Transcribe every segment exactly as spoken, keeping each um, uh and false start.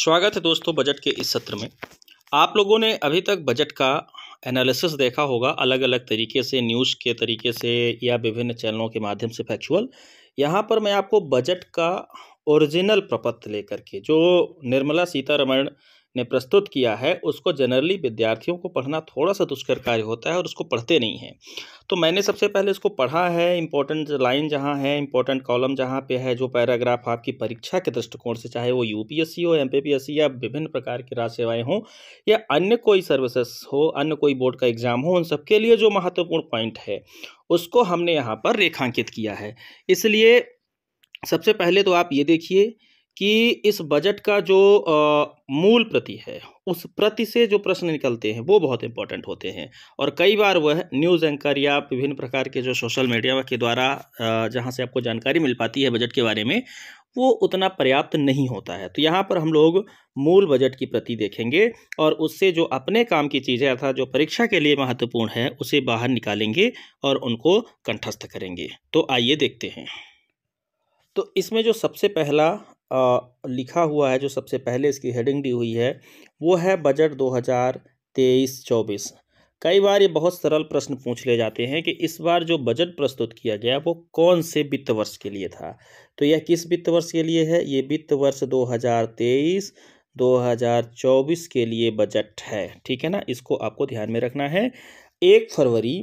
स्वागत है दोस्तों बजट के इस सत्र में। आप लोगों ने अभी तक बजट का एनालिसिस देखा होगा, अलग अलग तरीके से, न्यूज़ के तरीके से या विभिन्न चैनलों के माध्यम से फैक्चुअल। यहाँ पर मैं आपको बजट का ओरिजिनल प्रपत्र लेकर के जो निर्मला सीतारमण ने प्रस्तुत किया है, उसको जनरली विद्यार्थियों को पढ़ना थोड़ा सा दुष्कर कार्य होता है और उसको पढ़ते नहीं हैं। तो मैंने सबसे पहले इसको पढ़ा है, इम्पोर्टेंट लाइन जहाँ है, इम्पोर्टेंट कॉलम जहाँ पे है, जो पैराग्राफ आपकी परीक्षा के दृष्टिकोण से, चाहे वो यूपीएससी हो, एमपीपीएससी या विभिन्न प्रकार की राज्य सेवाएँ हों या अन्य कोई सर्विसेस हो, अन्य कोई बोर्ड का एग्जाम हो, उन सबके लिए जो महत्वपूर्ण पॉइंट है उसको हमने यहाँ पर रेखांकित किया है। इसलिए सबसे पहले तो आप ये देखिए कि इस बजट का जो आ, मूल प्रति है, उस प्रति से जो प्रश्न निकलते हैं वो बहुत इंपॉर्टेंट होते हैं और कई बार वह न्यूज़ एंकर या विभिन्न प्रकार के जो सोशल मीडिया के द्वारा जहां से आपको जानकारी मिल पाती है बजट के बारे में, वो उतना पर्याप्त नहीं होता है। तो यहाँ पर हम लोग मूल बजट की प्रति देखेंगे और उससे जो अपने काम की चीज़ें अर्थात जो परीक्षा के लिए महत्वपूर्ण है उसे बाहर निकालेंगे और उनको कंठस्थ करेंगे। तो आइए देखते हैं। तो इसमें जो सबसे पहला आ, लिखा हुआ है, जो सबसे पहले इसकी हेडिंग दी हुई है, वो है बजट दो हज़ार तेईस चौबीस। कई बार ये बहुत सरल प्रश्न पूछ ले जाते हैं कि इस बार जो बजट प्रस्तुत किया गया वो कौन से वित्त वर्ष के लिए था। तो यह किस वित्त वर्ष के लिए है? ये वित्त वर्ष दो हज़ार तेईस दो हज़ार चौबीस के लिए बजट है, ठीक है ना। इसको आपको ध्यान में रखना है। एक फरवरी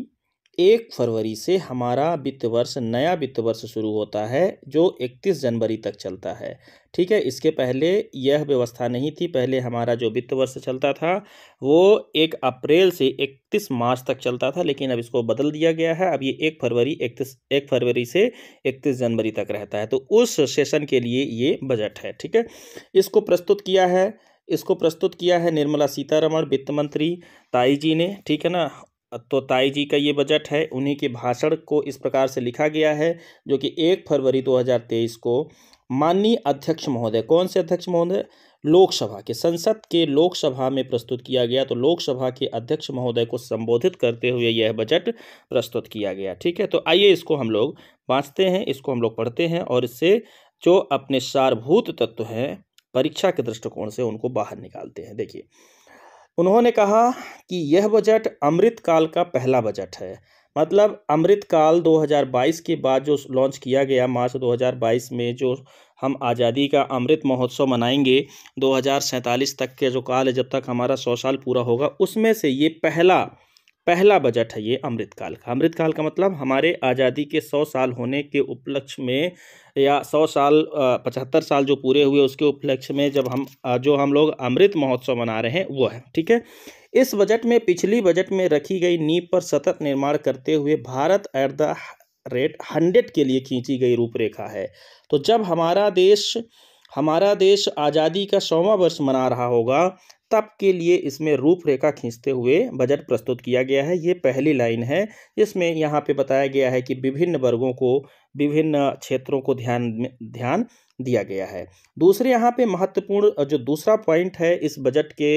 एक फरवरी से हमारा वित्त वर्ष, नया वित्त वर्ष शुरू होता है जो इकतीस जनवरी तक चलता है, ठीक है। इसके पहले यह व्यवस्था नहीं थी। पहले हमारा जो वित्त वर्ष चलता था वो एक अप्रैल से इकतीस मार्च तक चलता था, लेकिन अब इसको बदल दिया गया है। अब ये एक फरवरी इकतीस एक फरवरी से इकतीस जनवरी तक रहता है। तो उस सेशन के लिए ये बजट है, ठीक है। इसको प्रस्तुत किया है इसको प्रस्तुत किया है निर्मला सीतारमण, वित्त मंत्री ताई जी ने, ठीक है ना। तो ताई जी का ये बजट है। उन्हीं के भाषण को इस प्रकार से लिखा गया है, जो कि एक फरवरी दो हज़ार तेईस को माननीय अध्यक्ष महोदय, कौन से अध्यक्ष महोदय? लोकसभा के, संसद के लोकसभा में प्रस्तुत किया गया। तो लोकसभा के अध्यक्ष महोदय को संबोधित करते हुए यह बजट प्रस्तुत किया गया, ठीक है। तो आइए इसको हम लोग बाँचते हैं, इसको हम लोग पढ़ते हैं और इससे जो अपने सारभूत तत्व हैं परीक्षा के दृष्टिकोण से उनको बाहर निकालते हैं। देखिए, उन्होंने कहा कि यह बजट अमृतकाल का पहला बजट है। मतलब अमृतकाल दो हज़ार बाईस के बाद जो लॉन्च किया गया मार्च दो हज़ार बाईस में, जो हम आज़ादी का अमृत महोत्सव मनाएंगे दो हज़ार सैंतालीस तक के जो काल है, जब तक हमारा सौ साल पूरा होगा, उसमें से ये पहला पहला बजट है, ये अमृतकाल का। अमृतकाल का मतलब हमारे आज़ादी के सौ साल होने के उपलक्ष्य में या सौ साल पचहत्तर साल जो पूरे हुए उसके उपलक्ष्य में जब हम जो हम लोग अमृत महोत्सव मना रहे हैं वो है, ठीक है। इस बजट में पिछली बजट में रखी गई नींव पर सतत निर्माण करते हुए Bharat at the rate hundred के लिए खींची गई रूपरेखा है। तो जब हमारा देश हमारा देश आज़ादी का सौवां वर्ष मना रहा होगा तब के लिए इसमें रूपरेखा खींचते हुए बजट प्रस्तुत किया गया है। ये पहली लाइन है जिसमें यहाँ पे बताया गया है कि विभिन्न वर्गों को, विभिन्न क्षेत्रों को ध्यान ध्यान दिया गया है। दूसरे यहाँ पे महत्वपूर्ण जो दूसरा पॉइंट है इस बजट के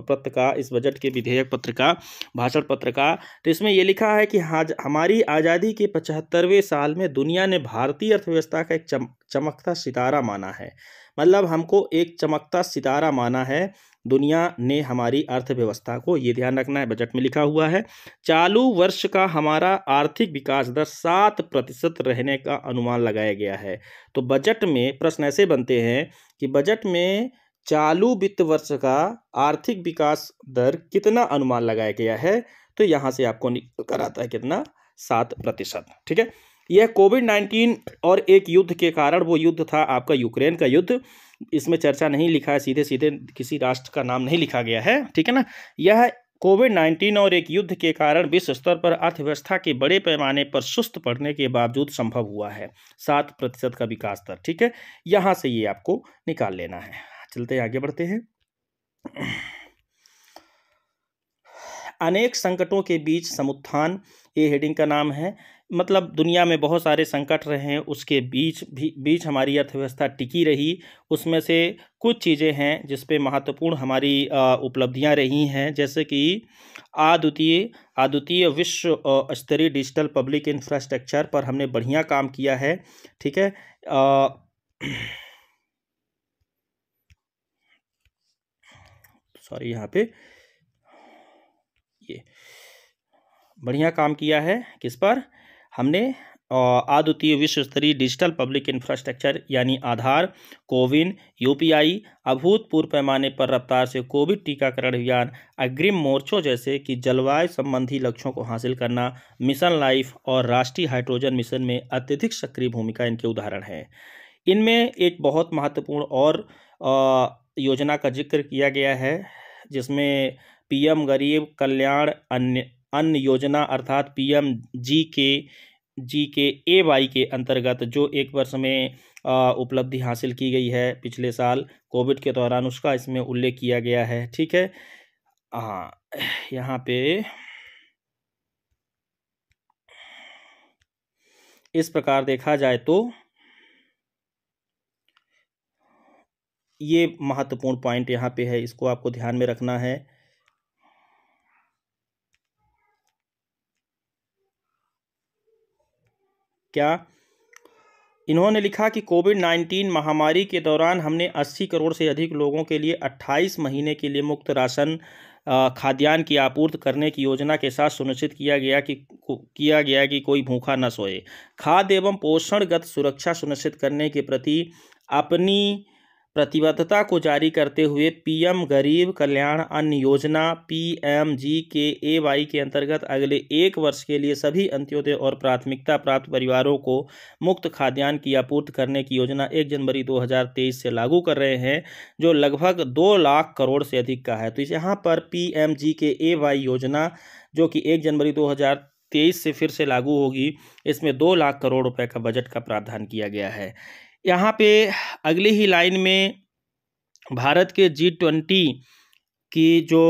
पत्र का, इस बजट के विधेयक पत्र का, भाषण पत्र का, तो इसमें ये लिखा है कि हाँ, हमारी आज़ादी के पचहत्तरवें साल में दुनिया ने भारतीय अर्थव्यवस्था का एक चम, चमकता सितारा माना है। मतलब हमको एक चमकता सितारा माना है दुनिया ने हमारी अर्थव्यवस्था को, ये ध्यान रखना है, बजट में लिखा हुआ है। चालू वर्ष का हमारा आर्थिक विकास दर सात प्रतिशत रहने का अनुमान लगाया गया है। तो बजट में प्रश्न ऐसे बनते हैं कि बजट में चालू वित्त वर्ष का आर्थिक विकास दर कितना अनुमान लगाया गया है, तो यहाँ से आपको निकल कर आता है कितना, सात प्रतिशत, ठीक है। यह कोविड नाइन्टीन और एक युद्ध के कारण, वो युद्ध था आपका यूक्रेन का युद्ध, इसमें चर्चा नहीं लिखा है, सीधे सीधे किसी राष्ट्र का नाम नहीं लिखा गया है, ठीक है ना। यह कोविड नाइन्टीन और एक युद्ध के कारण विश्व स्तर पर अर्थव्यवस्था के बड़े पैमाने पर सुस्त पड़ने के बावजूद संभव हुआ है, सात प्रतिशत का विकास दर, ठीक है। यहाँ से ये आपको निकाल लेना है। चलते हैं, आगे बढ़ते हैं। अनेक संकटों के बीच समुत्थान, ये हेडिंग का नाम है। मतलब दुनिया में बहुत सारे संकट रहे हैं, उसके बीच भी बीच हमारी अर्थव्यवस्था टिकी रही। उसमें से कुछ चीज़ें हैं जिस पे महत्वपूर्ण हमारी उपलब्धियां रही हैं, जैसे कि अद्वितीय अद्वितीय विश्व स्तरीय डिजिटल पब्लिक इंफ्रास्ट्रक्चर पर हमने बढ़िया काम किया है, ठीक है। आ, सॉरी यहाँ पे ये बढ़िया काम किया है। किस पर? हमने अद्वितीय विश्व स्तरीय डिजिटल पब्लिक इंफ्रास्ट्रक्चर यानी आधार, कोविन, यूपीआई, अभूतपूर्व पैमाने पर रफ्तार से कोविड टीकाकरण अभियान, अग्रिम मोर्चों जैसे कि जलवायु संबंधी लक्ष्यों को हासिल करना, मिशन लाइफ और राष्ट्रीय हाइड्रोजन मिशन में अत्यधिक सक्रिय भूमिका इनके उदाहरण हैं। इनमें एक बहुत महत्वपूर्ण और आ, योजना का जिक्र किया गया है जिसमें पीएम गरीब कल्याण अन्न योजना अर्थात पीएम जी के जी के ए वाई के अंतर्गत जो एक वर्ष में उपलब्धि हासिल की गई है पिछले साल कोविड के दौरान, उसका इसमें उल्लेख किया गया है। ठीक है, हाँ यहाँ पे इस प्रकार देखा जाए तो ये महत्वपूर्ण पॉइंट यहाँ पे है, इसको आपको ध्यान में रखना है। क्या इन्होंने लिखा कि कोविड नाइन्टीन महामारी के दौरान हमने अस्सी करोड़ से अधिक लोगों के लिए अट्ठाईस महीने के लिए मुफ्त राशन खाद्यान्न की आपूर्ति करने की योजना के साथ सुनिश्चित किया गया कि किया गया कि कोई भूखा न सोए। खाद्य एवं पोषणगत सुरक्षा सुनिश्चित करने के प्रति अपनी प्रतिबद्धता को जारी करते हुए पीएम गरीब कल्याण अन्न योजना पीएमजीकेएवाई के अंतर्गत अगले एक वर्ष के लिए सभी अंत्योदय और प्राथमिकता प्राप्त परिवारों को मुफ्त खाद्यान्न की आपूर्ति करने की योजना एक जनवरी दो हज़ार तेईस से लागू कर रहे हैं, जो लगभग दो लाख करोड़ से अधिक का है। तो इस यहाँ पर पीएमजीकेएवाई योजना जो कि एक जनवरी दो हज़ार तेईस से फिर से लागू होगी, इसमें दो लाख करोड़ रुपये का बजट का प्रावधान किया गया है। यहाँ पे अगली ही लाइन में भारत के जी ट्वेंटी की जो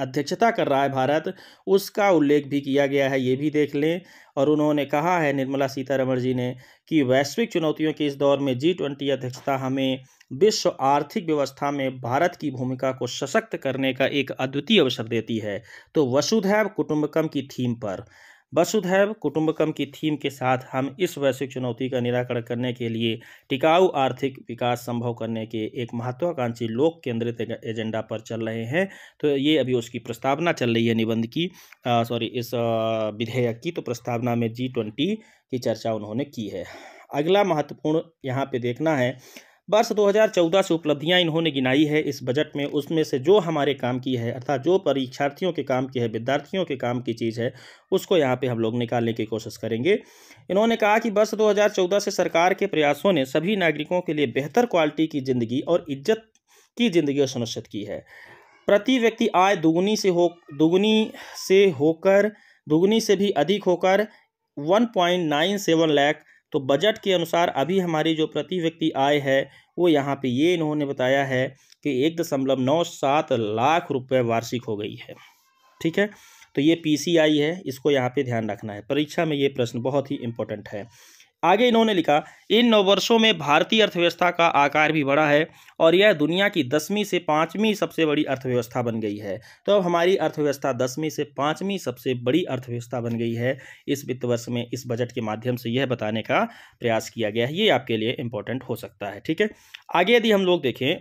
अध्यक्षता कर रहा है भारत, उसका उल्लेख भी किया गया है, ये भी देख लें। और उन्होंने कहा है निर्मला सीतारमण जी ने कि वैश्विक चुनौतियों के इस दौर में जी ट्वेंटी अध्यक्षता हमें विश्व आर्थिक व्यवस्था में भारत की भूमिका को सशक्त करने का एक अद्वितीय अवसर देती है। तो वसुधैव कुटुम्बकम की थीम पर वसुधैव कुटुम्बकम की थीम के साथ हम इस वैश्विक चुनौती का निराकरण करने के लिए टिकाऊ आर्थिक विकास संभव करने के एक महत्वाकांक्षी लोक केंद्रित एजेंडा पर चल रहे हैं। तो ये अभी उसकी प्रस्तावना चल रही है निबंध की, सॉरी इस विधेयक की। तो प्रस्तावना में जी ट्वेंटी की चर्चा उन्होंने की है। अगला महत्वपूर्ण यहाँ पे देखना है, वर्ष दो हज़ार चौदह से उपलब्धियां इन्होंने गिनाई है इस बजट में। उसमें से जो हमारे काम की है अर्थात जो परीक्षार्थियों के काम की है, विद्यार्थियों के काम की चीज़ है, उसको यहाँ पे हम लोग निकालने की कोशिश करेंगे। इन्होंने कहा कि वर्ष दो हज़ार चौदह से सरकार के प्रयासों ने सभी नागरिकों के लिए बेहतर क्वालिटी की ज़िंदगी और इज्जत की ज़िंदगी सुनिश्चित की है। प्रति व्यक्ति आय दुगुनी से हो दुगुनी से होकर दुगुनी से भी अधिक होकर one point nine seven lakh. तो बजट के अनुसार अभी हमारी जो प्रति व्यक्ति आय है वो यहाँ पे ये इन्होंने बताया है कि एक दशमलव नौ सात लाख रुपए वार्षिक हो गई है। ठीक है, तो ये पीसीआई है, इसको यहाँ पे ध्यान रखना है, परीक्षा में ये प्रश्न बहुत ही इम्पोर्टेंट है। आगे इन्होंने लिखा, इन नौ वर्षों में भारतीय अर्थव्यवस्था का आकार भी बढ़ा है और यह दुनिया की दसवीं से पाँचवीं सबसे बड़ी अर्थव्यवस्था बन गई है। तो अब हमारी अर्थव्यवस्था दसवीं से पाँचवीं सबसे बड़ी अर्थव्यवस्था बन गई है। इस वित्त वर्ष में इस बजट के माध्यम से यह बताने का प्रयास किया गया है, ये आपके लिए इम्पोर्टेंट हो सकता है। ठीक है, आगे यदि हम लोग देखें,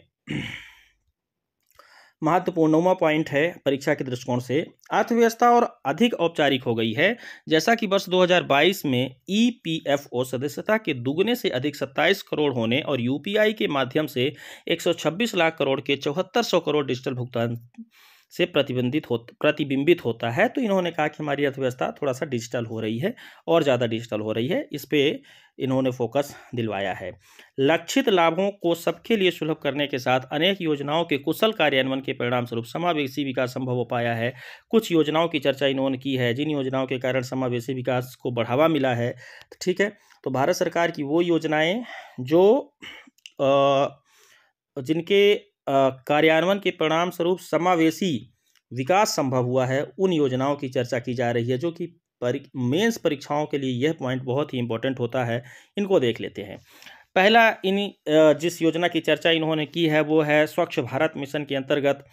महत्वपूर्णवा पॉइंट है परीक्षा के दृष्टिकोण से, अर्थव्यवस्था और अधिक औपचारिक हो गई है। जैसा कि वर्ष दो हज़ार बाईस में ईपीएफओ सदस्यता के दुगने से अधिक सत्ताईस करोड़ होने और यूपीआई के माध्यम से एक सौ छब्बीस लाख करोड़ के चौहत्तर सौ करोड़ डिजिटल भुगतान से प्रतिबंधित हो प्रतिबिंबित होता है। तो इन्होंने कहा कि हमारी अर्थव्यवस्था थोड़ा सा डिजिटल हो रही है और ज़्यादा डिजिटल हो रही है, इस पर इन्होंने फोकस दिलवाया है। लक्षित लाभों को सबके लिए सुलभ करने के साथ अनेक योजनाओं के कुशल कार्यान्वयन के परिणामस्वरूप समावेशी विकास संभव हो पाया है। कुछ योजनाओं की चर्चा इन्होंने की है जिन योजनाओं के कारण समावेशी विकास को बढ़ावा मिला है। ठीक है, तो भारत सरकार की वो योजनाएँ जो आ, जिनके कार्यान्वयन के परिणाम स्वरूप समावेशी विकास संभव हुआ है, उन योजनाओं की चर्चा की जा रही है, जो कि परि मेंस परीक्षाओं के लिए यह पॉइंट बहुत ही इम्पोर्टेंट होता है। इनको देख लेते हैं। पहला इन जिस योजना की चर्चा इन्होंने की है वो है स्वच्छ भारत मिशन के अंतर्गत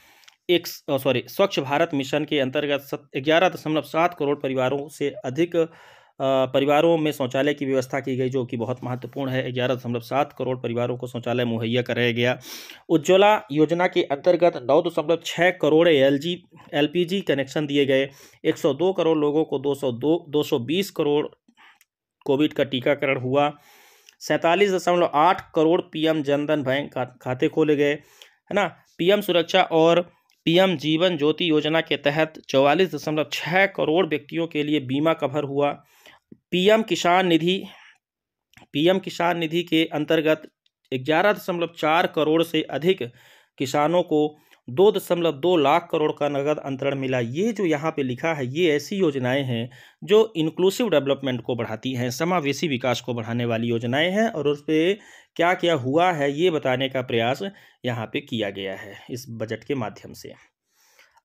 एक सॉरी स्वच्छ भारत मिशन के अंतर्गत ग्यारह दशमलव सात करोड़ परिवारों से अधिक परिवारों में शौचालय की व्यवस्था की गई जो कि बहुत महत्वपूर्ण है। ग्यारह दशमलव सात करोड़ परिवारों को शौचालय मुहैया कराया गया। उज्ज्वला योजना के अंतर्गत नौ दशमलव छः crore L G L P G connection दिए गए। एक सौ दो करोड़ लोगों को दो सौ दो दो सौ बीस करोड़ कोविड का टीकाकरण हुआ। सैंतालीस दशमलव आठ करोड़ पीएम जनधन बैंक खाते खोले गए, है ना। पीएम सुरक्षा और पीएम जीवन ज्योति योजना के तहत चौवालीस दशमलव छः करोड़ व्यक्तियों के लिए बीमा कवर हुआ। पीएम किसान निधि पीएम किसान निधि के अंतर्गत ग्यारह दशमलव चार करोड़ से अधिक किसानों को दो दशमलव दो लाख करोड़ का नगद अंतरण मिला। ये जो यहाँ पे लिखा है ये ऐसी योजनाएं हैं जो इंक्लूसिव डेवलपमेंट को बढ़ाती हैं, समावेशी विकास को बढ़ाने वाली योजनाएं हैं और उस पर क्या क्या हुआ है ये बताने का प्रयास यहाँ पे किया गया है इस बजट के माध्यम से।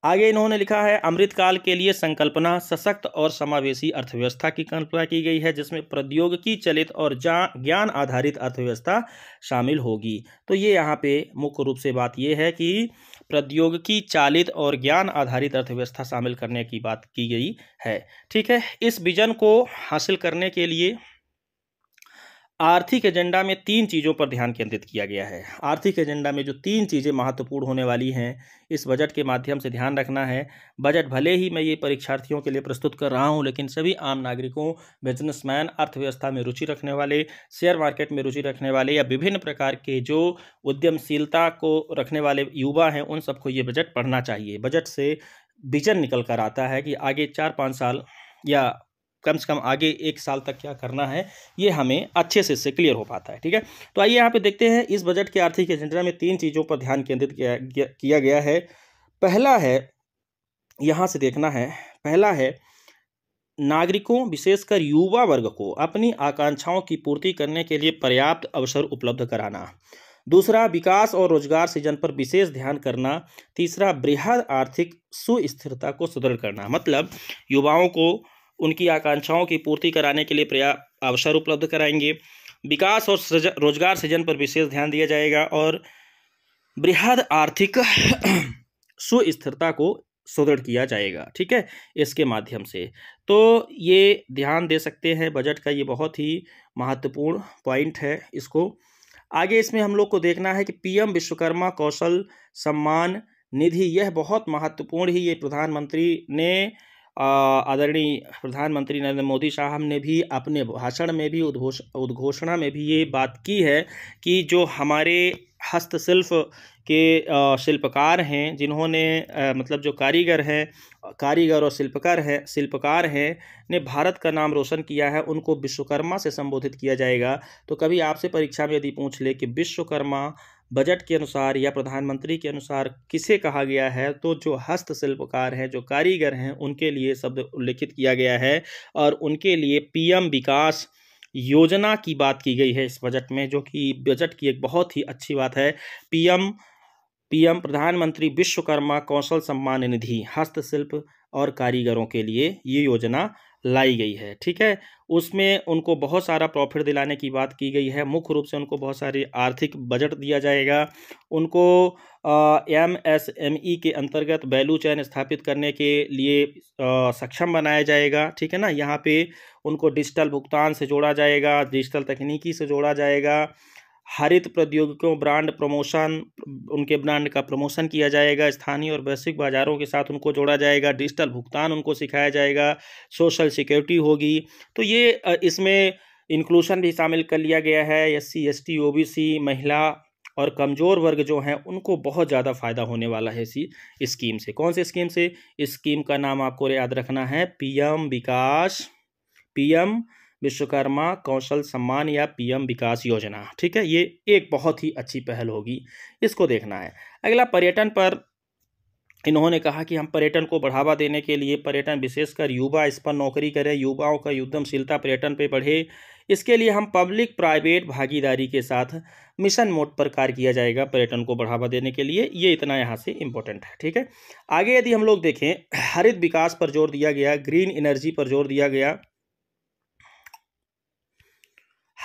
आगे इन्होंने लिखा है अमृतकाल के लिए संकल्पना, सशक्त और समावेशी अर्थव्यवस्था की कल्पना की गई है जिसमें प्रौद्योगिकी चलित और ज्ञान आधारित अर्थव्यवस्था शामिल होगी। तो ये यहाँ पे मुख्य रूप से बात ये है कि प्रौद्योगिकी चालित और ज्ञान आधारित अर्थव्यवस्था शामिल करने की बात की गई है, ठीक है। इस विजन को हासिल करने के लिए आर्थिक एजेंडा में तीन चीज़ों पर ध्यान केंद्रित किया गया है। आर्थिक एजेंडा में जो तीन चीज़ें महत्वपूर्ण होने वाली हैं इस बजट के माध्यम से ध्यान रखना है। बजट भले ही मैं ये परीक्षार्थियों के लिए प्रस्तुत कर रहा हूं, लेकिन सभी आम नागरिकों, बिजनेसमैन, अर्थव्यवस्था में रुचि रखने वाले, शेयर मार्केट में रुचि रखने वाले या विभिन्न प्रकार के जो उद्यमशीलता को रखने वाले युवा हैं उन सबको ये बजट पढ़ना चाहिए। बजट से विजन निकल कर आता है कि आगे चार पाँच साल या कम से कम आगे एक साल तक क्या करना है, ये हमें अच्छे से इससे क्लियर हो पाता है, ठीक है। तो आइए यहाँ पे देखते हैं इस बजट के आर्थिक एजेंडा में तीन चीज़ों पर ध्यान केंद्रित किया गया है। पहला है, यहाँ से देखना है, पहला है नागरिकों विशेषकर युवा वर्ग को अपनी आकांक्षाओं की पूर्ति करने के लिए पर्याप्त अवसर उपलब्ध कराना। दूसरा, विकास और रोजगार सृजन पर विशेष ध्यान करना। तीसरा, बृहद आर्थिक सुस्थिरता को सुदृढ़ करना, मतलब युवाओं को उनकी आकांक्षाओं की पूर्ति कराने के लिए पर्याप्त अवसर उपलब्ध कराएंगे। विकास और रोजगार सृजन पर विशेष ध्यान दिया जाएगा और बृहद आर्थिक सुस्थिरता को सुदृढ़ किया जाएगा, ठीक है, इसके माध्यम से। तो ये ध्यान दे सकते हैं, बजट का ये बहुत ही महत्वपूर्ण पॉइंट है। इसको आगे इसमें हम लोग को देखना है कि पीएम विश्वकर्मा कौशल सम्मान निधि, यह बहुत महत्वपूर्ण ही, ये प्रधानमंत्री ने आदरणीय प्रधानमंत्री नरेंद्र मोदी साहब ने भी अपने भाषण में भी उद्घोष उद्घोषणा में भी ये बात की है कि जो हमारे हस्तशिल्प के शिल्पकार हैं, जिन्होंने मतलब जो कारीगर हैं कारीगर और शिल्पकार हैं शिल्पकार हैं ने भारत का नाम रोशन किया है, उनको विश्वकर्मा से संबोधित किया जाएगा। तो कभी आपसे परीक्षा में यदि पूछ ले कि विश्वकर्मा बजट के अनुसार या प्रधानमंत्री के अनुसार किसे कहा गया है, तो जो हस्तशिल्पकार हैं, जो कारीगर हैं, उनके लिए शब्द उल्लेखित किया गया है और उनके लिए पीएम विकास योजना की बात की गई है इस बजट में, जो कि बजट की एक बहुत ही अच्छी बात है। पीएम पीएम प्रधानमंत्री विश्वकर्मा कौशल सम्मान निधि हस्तशिल्प और कारीगरों के लिए ये योजना लाई गई है, ठीक है। उसमें उनको बहुत सारा प्रॉफिट दिलाने की बात की गई है, मुख्य रूप से उनको बहुत सारे आर्थिक बजट दिया जाएगा। उनको एम एस एम ई के अंतर्गत वैल्यू चैन स्थापित करने के लिए आ, सक्षम बनाया जाएगा, ठीक है ना। यहाँ पे उनको डिजिटल भुगतान से जोड़ा जाएगा, डिजिटल तकनीकी से जोड़ा जाएगा, हरित प्रौद्योगिकियों, ब्रांड प्रमोशन, उनके ब्रांड का प्रमोशन किया जाएगा, स्थानीय और वैश्विक बाज़ारों के साथ उनको जोड़ा जाएगा, डिजिटल भुगतान उनको सिखाया जाएगा, सोशल सिक्योरिटी होगी। तो ये इसमें इंक्लूशन भी शामिल कर लिया गया है। S C S T O B C महिला और कमज़ोर वर्ग जो हैं उनको बहुत ज़्यादा फ़ायदा होने वाला है इसी स्कीम से। कौन से स्कीम से? इस स्कीम का नाम आपको याद रखना है, पीएम विकास पीएम विश्वकर्मा कौशल सम्मान या पीएम विकास योजना, ठीक है। ये एक बहुत ही अच्छी पहल होगी, इसको देखना है। अगला, पर्यटन पर इन्होंने कहा कि हम पर्यटन को बढ़ावा देने के लिए पर्यटन विशेषकर युवा इस पर नौकरी करें, युवाओं का उद्यमशीलता पर्यटन पे बढ़े, इसके लिए हम पब्लिक प्राइवेट भागीदारी के साथ मिशन मोड पर कार्य किया जाएगा पर्यटन को बढ़ावा देने के लिए। ये इतना यहाँ से इम्पोर्टेंट है, ठीक है। आगे यदि हम लोग देखें, हरित विकास पर जोर दिया गया, ग्रीन एनर्जी पर जोर दिया गया,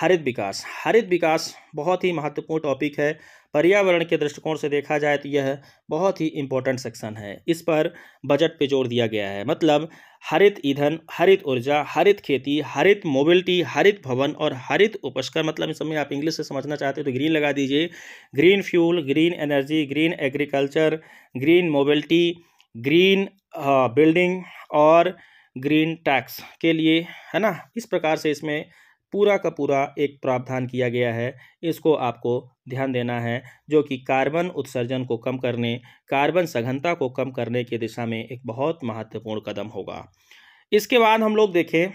हरित विकास। हरित विकास बहुत ही महत्वपूर्ण टॉपिक है, पर्यावरण के दृष्टिकोण से देखा जाए तो यह बहुत ही इम्पोर्टेंट सेक्शन है। इस पर बजट पे जोर दिया गया है, मतलब हरित ईंधन, हरित ऊर्जा, हरित खेती, हरित मोबिलिटी, हरित भवन और हरित उपज का मतलब इस समय आप इंग्लिश से समझना चाहते हो तो ग्रीन लगा दीजिए। Green fuel, green energy, green agriculture, green mobility, green building और ग्रीन टैक्स के लिए, है ना। इस प्रकार से इसमें पूरा का पूरा एक प्रावधान किया गया है। इसको आपको ध्यान देना है, जो कि कार्बन उत्सर्जन को कम करने, कार्बन सघनता को कम करने की दिशा में एक बहुत महत्वपूर्ण कदम होगा। इसके बाद हम लोग देखें,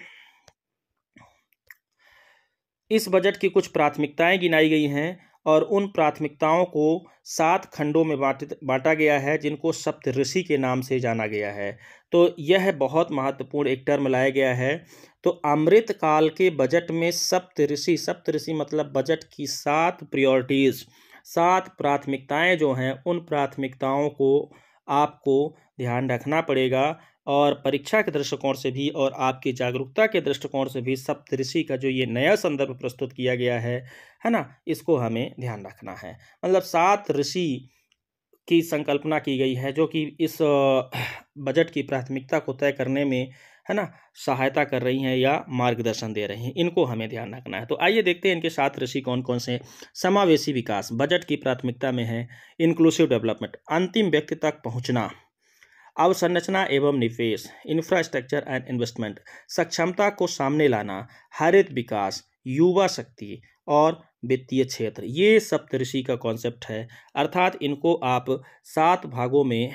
इस बजट की कुछ प्राथमिकताएं गिनाई गई हैं और उन प्राथमिकताओं को सात खंडों में बांटा गया है, जिनको सप्तऋषि के नाम से जाना गया है। तो यह बहुत महत्वपूर्ण एक टर्म लाया गया है। तो अमृत काल के बजट में सप्तऋषि, सप्तऋषि मतलब बजट की सात प्रायोरिटीज़, सात प्राथमिकताएं जो हैं, उन प्राथमिकताओं को आपको ध्यान रखना पड़ेगा। और परीक्षा के दृष्टिकोण से भी और आपकी जागरूकता के दृष्टिकोण से भी सप्तऋषि का जो ये नया संदर्भ प्रस्तुत किया गया है, है ना, इसको हमें ध्यान रखना है। मतलब सात ऋषि की संकल्पना की गई है, जो कि इस बजट की प्राथमिकता को तय करने में, है ना, सहायता कर रही हैं या मार्गदर्शन दे रही हैं। इनको हमें ध्यान रखना है। तो आइए देखते हैं इनके सात ऋषि कौन कौन से। समावेशी विकास बजट की प्राथमिकता में है। इंक्लूसिव डेवलपमेंट, अंतिम व्यक्ति तक पहुँचना। अवसंरचना एवं निवेश, इंफ्रास्ट्रक्चर एंड इन्वेस्टमेंट, सक्षमता को सामने लाना। हरित विकास, युवा शक्ति और वित्तीय क्षेत्र, ये सप्तऋषि का कॉन्सेप्ट है। अर्थात इनको आप सात भागों में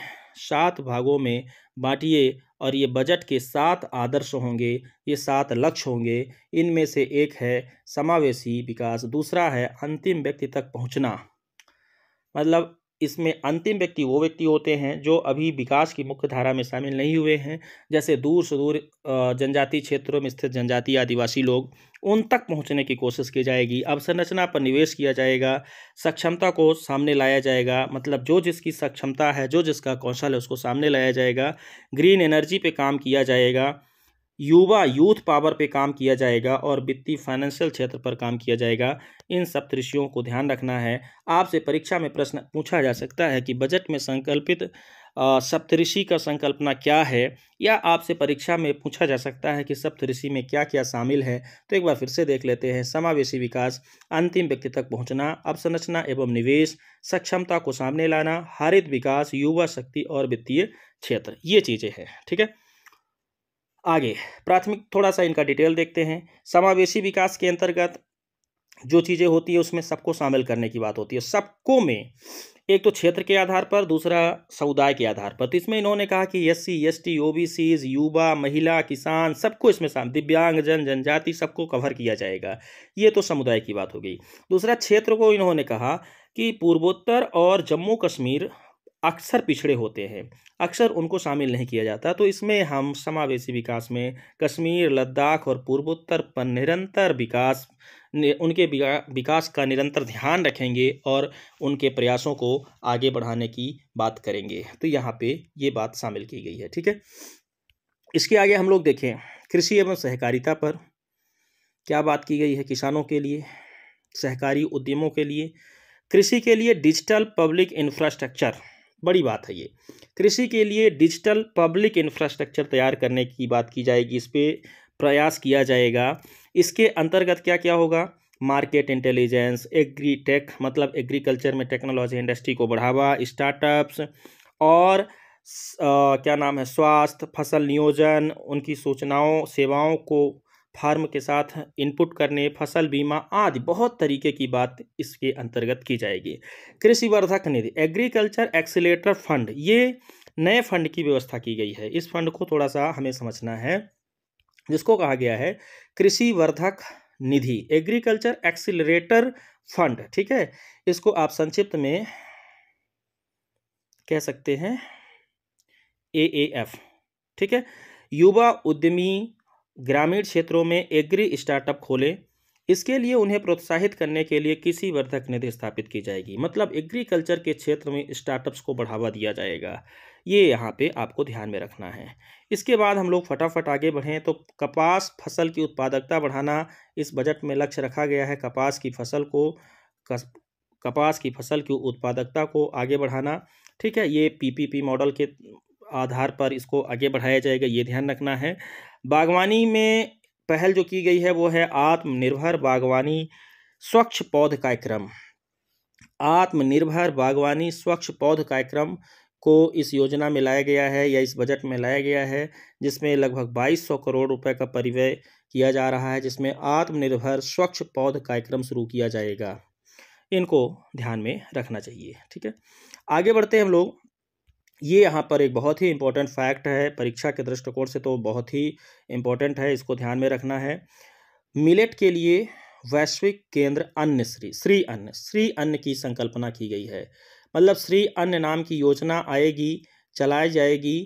सात भागों में बांटिए और ये बजट के सात आदर्श होंगे, ये सात लक्ष्य होंगे। इनमें से एक है समावेशी विकास, दूसरा है अंतिम व्यक्ति तक पहुँचना, मतलब इसमें अंतिम व्यक्ति वो व्यक्ति होते हैं जो अभी विकास की मुख्य धारा में शामिल नहीं हुए हैं, जैसे दूर से दूर जनजातीय क्षेत्रों में स्थित जनजातीय आदिवासी लोग, उन तक पहुंचने की कोशिश की जाएगी। अवसंरचना पर निवेश किया जाएगा, सक्षमता को सामने लाया जाएगा, मतलब जो जिसकी सक्षमता है, जो जिसका कौशल है, उसको सामने लाया जाएगा। ग्रीन एनर्जी पर काम किया जाएगा, युवा यूथ पावर पे काम किया जाएगा और वित्तीय फाइनेंशियल क्षेत्र पर काम किया जाएगा। इन सप्तऋषियों को ध्यान रखना है। आपसे परीक्षा में प्रश्न पूछा जा सकता है कि बजट में संकल्पित सप्तऋषि का संकल्पना क्या है, या आपसे परीक्षा में पूछा जा सकता है कि सप्तऋषि में क्या क्या शामिल है। तो एक बार फिर से देख लेते हैं। समावेशी विकास, अंतिम व्यक्ति तक पहुंचना, अवसंरचना एवं निवेश, सक्षमता को सामने लाना, हरित विकास, युवा शक्ति और वित्तीय क्षेत्र, ये चीज़ें हैं। ठीक है, आगे प्राथमिक थोड़ा सा इनका डिटेल देखते हैं। समावेशी विकास के अंतर्गत जो चीज़ें होती है उसमें सबको शामिल करने की बात होती है, सबको में, एक तो क्षेत्र के आधार पर, दूसरा समुदाय के आधार पर। तो इसमें इन्होंने कहा कि S C, S T, O B Cs, युवा, महिला, किसान, सबको इसमें शामिल, दिव्यांगजन, जनजाति, सबको कवर किया जाएगा। ये तो समुदाय की बात हो गई। दूसरा क्षेत्र को इन्होंने कहा कि पूर्वोत्तर और जम्मू कश्मीर अक्सर पिछड़े होते हैं, अक्सर उनको शामिल नहीं किया जाता। तो इसमें हम समावेशी विकास में कश्मीर, लद्दाख और पूर्वोत्तर पर निरंतर विकास, उनके विकास का निरंतर ध्यान रखेंगे और उनके प्रयासों को आगे बढ़ाने की बात करेंगे। तो यहाँ पे ये बात शामिल की गई है। ठीक है, इसके आगे हम लोग देखें कृषि एवं सहकारिता पर क्या बात की गई है। किसानों के लिए, सहकारी उद्यमों के लिए, कृषि के लिए डिजिटल पब्लिक इंफ्रास्ट्रक्चर, बड़ी बात है ये। कृषि के लिए डिजिटल पब्लिक इंफ्रास्ट्रक्चर तैयार करने की बात की जाएगी, इस पे प्रयास किया जाएगा। इसके अंतर्गत क्या क्या होगा, मार्केट इंटेलिजेंस, एग्री टेक, मतलब एग्रीकल्चर में टेक्नोलॉजी इंडस्ट्री को बढ़ावा, स्टार्टअप्स और स, आ, क्या नाम है, स्वास्थ्य, फसल नियोजन, उनकी सूचनाओं सेवाओं को फार्म के साथ इनपुट करने, फसल बीमा आदि, बहुत तरीके की बात इसके अंतर्गत की जाएगी। कृषि वर्धक निधि, एग्रीकल्चर एक्सीलेटर फंड, ये नए फंड की व्यवस्था की गई है। इस फंड को थोड़ा सा हमें समझना है, जिसको कहा गया है कृषि वर्धक निधि, एग्रीकल्चर एक्सीलेटर फंड। ठीक है, इसको आप संक्षिप्त में कह सकते हैं ए ए एफ। ठीक है, युवा उद्यमी ग्रामीण क्षेत्रों में एग्री स्टार्टअप खोले, इसके लिए उन्हें प्रोत्साहित करने के लिए कृषि वर्धक निधि स्थापित की जाएगी। मतलब एग्रीकल्चर के क्षेत्र में स्टार्टअप्स को बढ़ावा दिया जाएगा, ये यहाँ पे आपको ध्यान में रखना है। इसके बाद हम लोग फटाफट आगे बढ़ें तो कपास फसल की उत्पादकता बढ़ाना, इस बजट में लक्ष्य रखा गया है कपास की फसल को कपास की फसल की उत्पादकता को आगे बढ़ाना। ठीक है, ये पीपीपी मॉडल के आधार पर इसको आगे बढ़ाया जाएगा, ये ध्यान रखना है। बागवानी में पहल जो की गई है वो है आत्मनिर्भर बागवानी स्वच्छ पौध कार्यक्रम। आत्मनिर्भर बागवानी स्वच्छ पौध कार्यक्रम को इस योजना में लाया गया है या इस बजट में लाया गया है, जिसमें लगभग बाईस सौ करोड़ रुपए का परिव्यय किया जा रहा है, जिसमें आत्मनिर्भर स्वच्छ पौध कार्यक्रम शुरू किया जाएगा। इनको ध्यान में रखना चाहिए। ठीक है, आगे बढ़ते हैं हम लोग। ये यहाँ पर एक बहुत ही इम्पोर्टेंट फैक्ट है, परीक्षा के दृष्टिकोण से तो बहुत ही इम्पोर्टेंट है, इसको ध्यान में रखना है। मिलेट के लिए वैश्विक केंद्र अन्न श्री श्री अन्न श्री अन्न की संकल्पना की गई है। मतलब श्री अन्न नाम की योजना आएगी, चलाई जाएगी।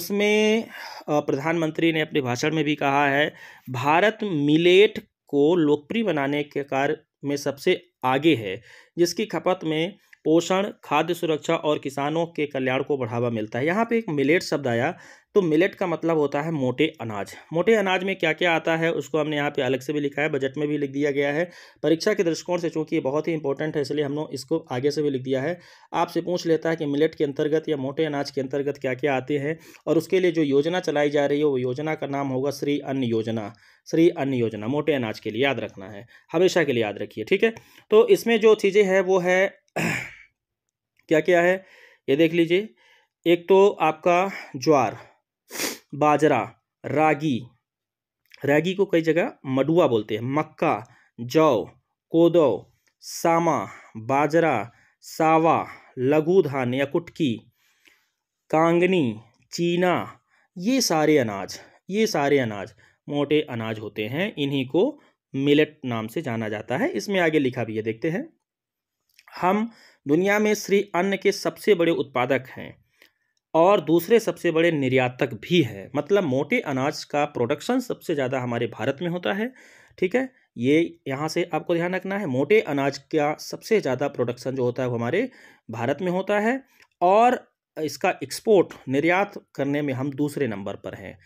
उसमें प्रधानमंत्री ने अपने भाषण में भी कहा है भारत मिलेट को लोकप्रिय बनाने के कार्य में सबसे आगे है, जिसकी खपत में पोषण, खाद्य सुरक्षा और किसानों के कल्याण को बढ़ावा मिलता है। यहाँ पे एक मिलेट शब्द आया, तो मिलेट का मतलब होता है मोटे अनाज। मोटे अनाज में क्या क्या आता है उसको हमने यहाँ पे अलग से भी लिखा है, बजट में भी लिख दिया गया है। परीक्षा के दृष्टिकोण से चूंकि ये बहुत ही इंपॉर्टेंट है इसलिए हमने इसको आगे से भी लिख दिया है। आपसे पूछ लेता है कि मिलेट के अंतर्गत या मोटे अनाज के अंतर्गत क्या क्या आते हैं, और उसके लिए जो योजना चलाई जा रही है वो योजना का नाम होगा श्री अन्न योजना। श्री अन्न योजना मोटे अनाज के लिए याद रखना है, हमेशा के लिए याद रखिए। ठीक है, तो इसमें जो चीज़ें हैं वो है क्या क्या है ये देख लीजिए। एक तो आपका ज्वार, बाजरा, रागी, रागी को कई जगह मडुआ बोलते हैं, मक्का, जौ, कोदो, सामा, बाजरा, सावा, लघु धान या कुटकी, कांगनी, चीना, ये सारे अनाज ये सारे अनाज मोटे अनाज होते हैं। इन्हीं को मिलेट नाम से जाना जाता है। इसमें आगे लिखा भी है, देखते हैं। हम दुनिया में श्री अन्न के सबसे बड़े उत्पादक हैं और दूसरे सबसे बड़े निर्यातक भी हैं। मतलब मोटे अनाज का प्रोडक्शन सबसे ज़्यादा हमारे भारत में होता है। ठीक है, ये यहाँ से आपको ध्यान रखना है। मोटे अनाज का सबसे ज़्यादा प्रोडक्शन जो होता है वो हमारे भारत में होता है और इसका एक्सपोर्ट, निर्यात करने में हम दूसरे नंबर पर हैं।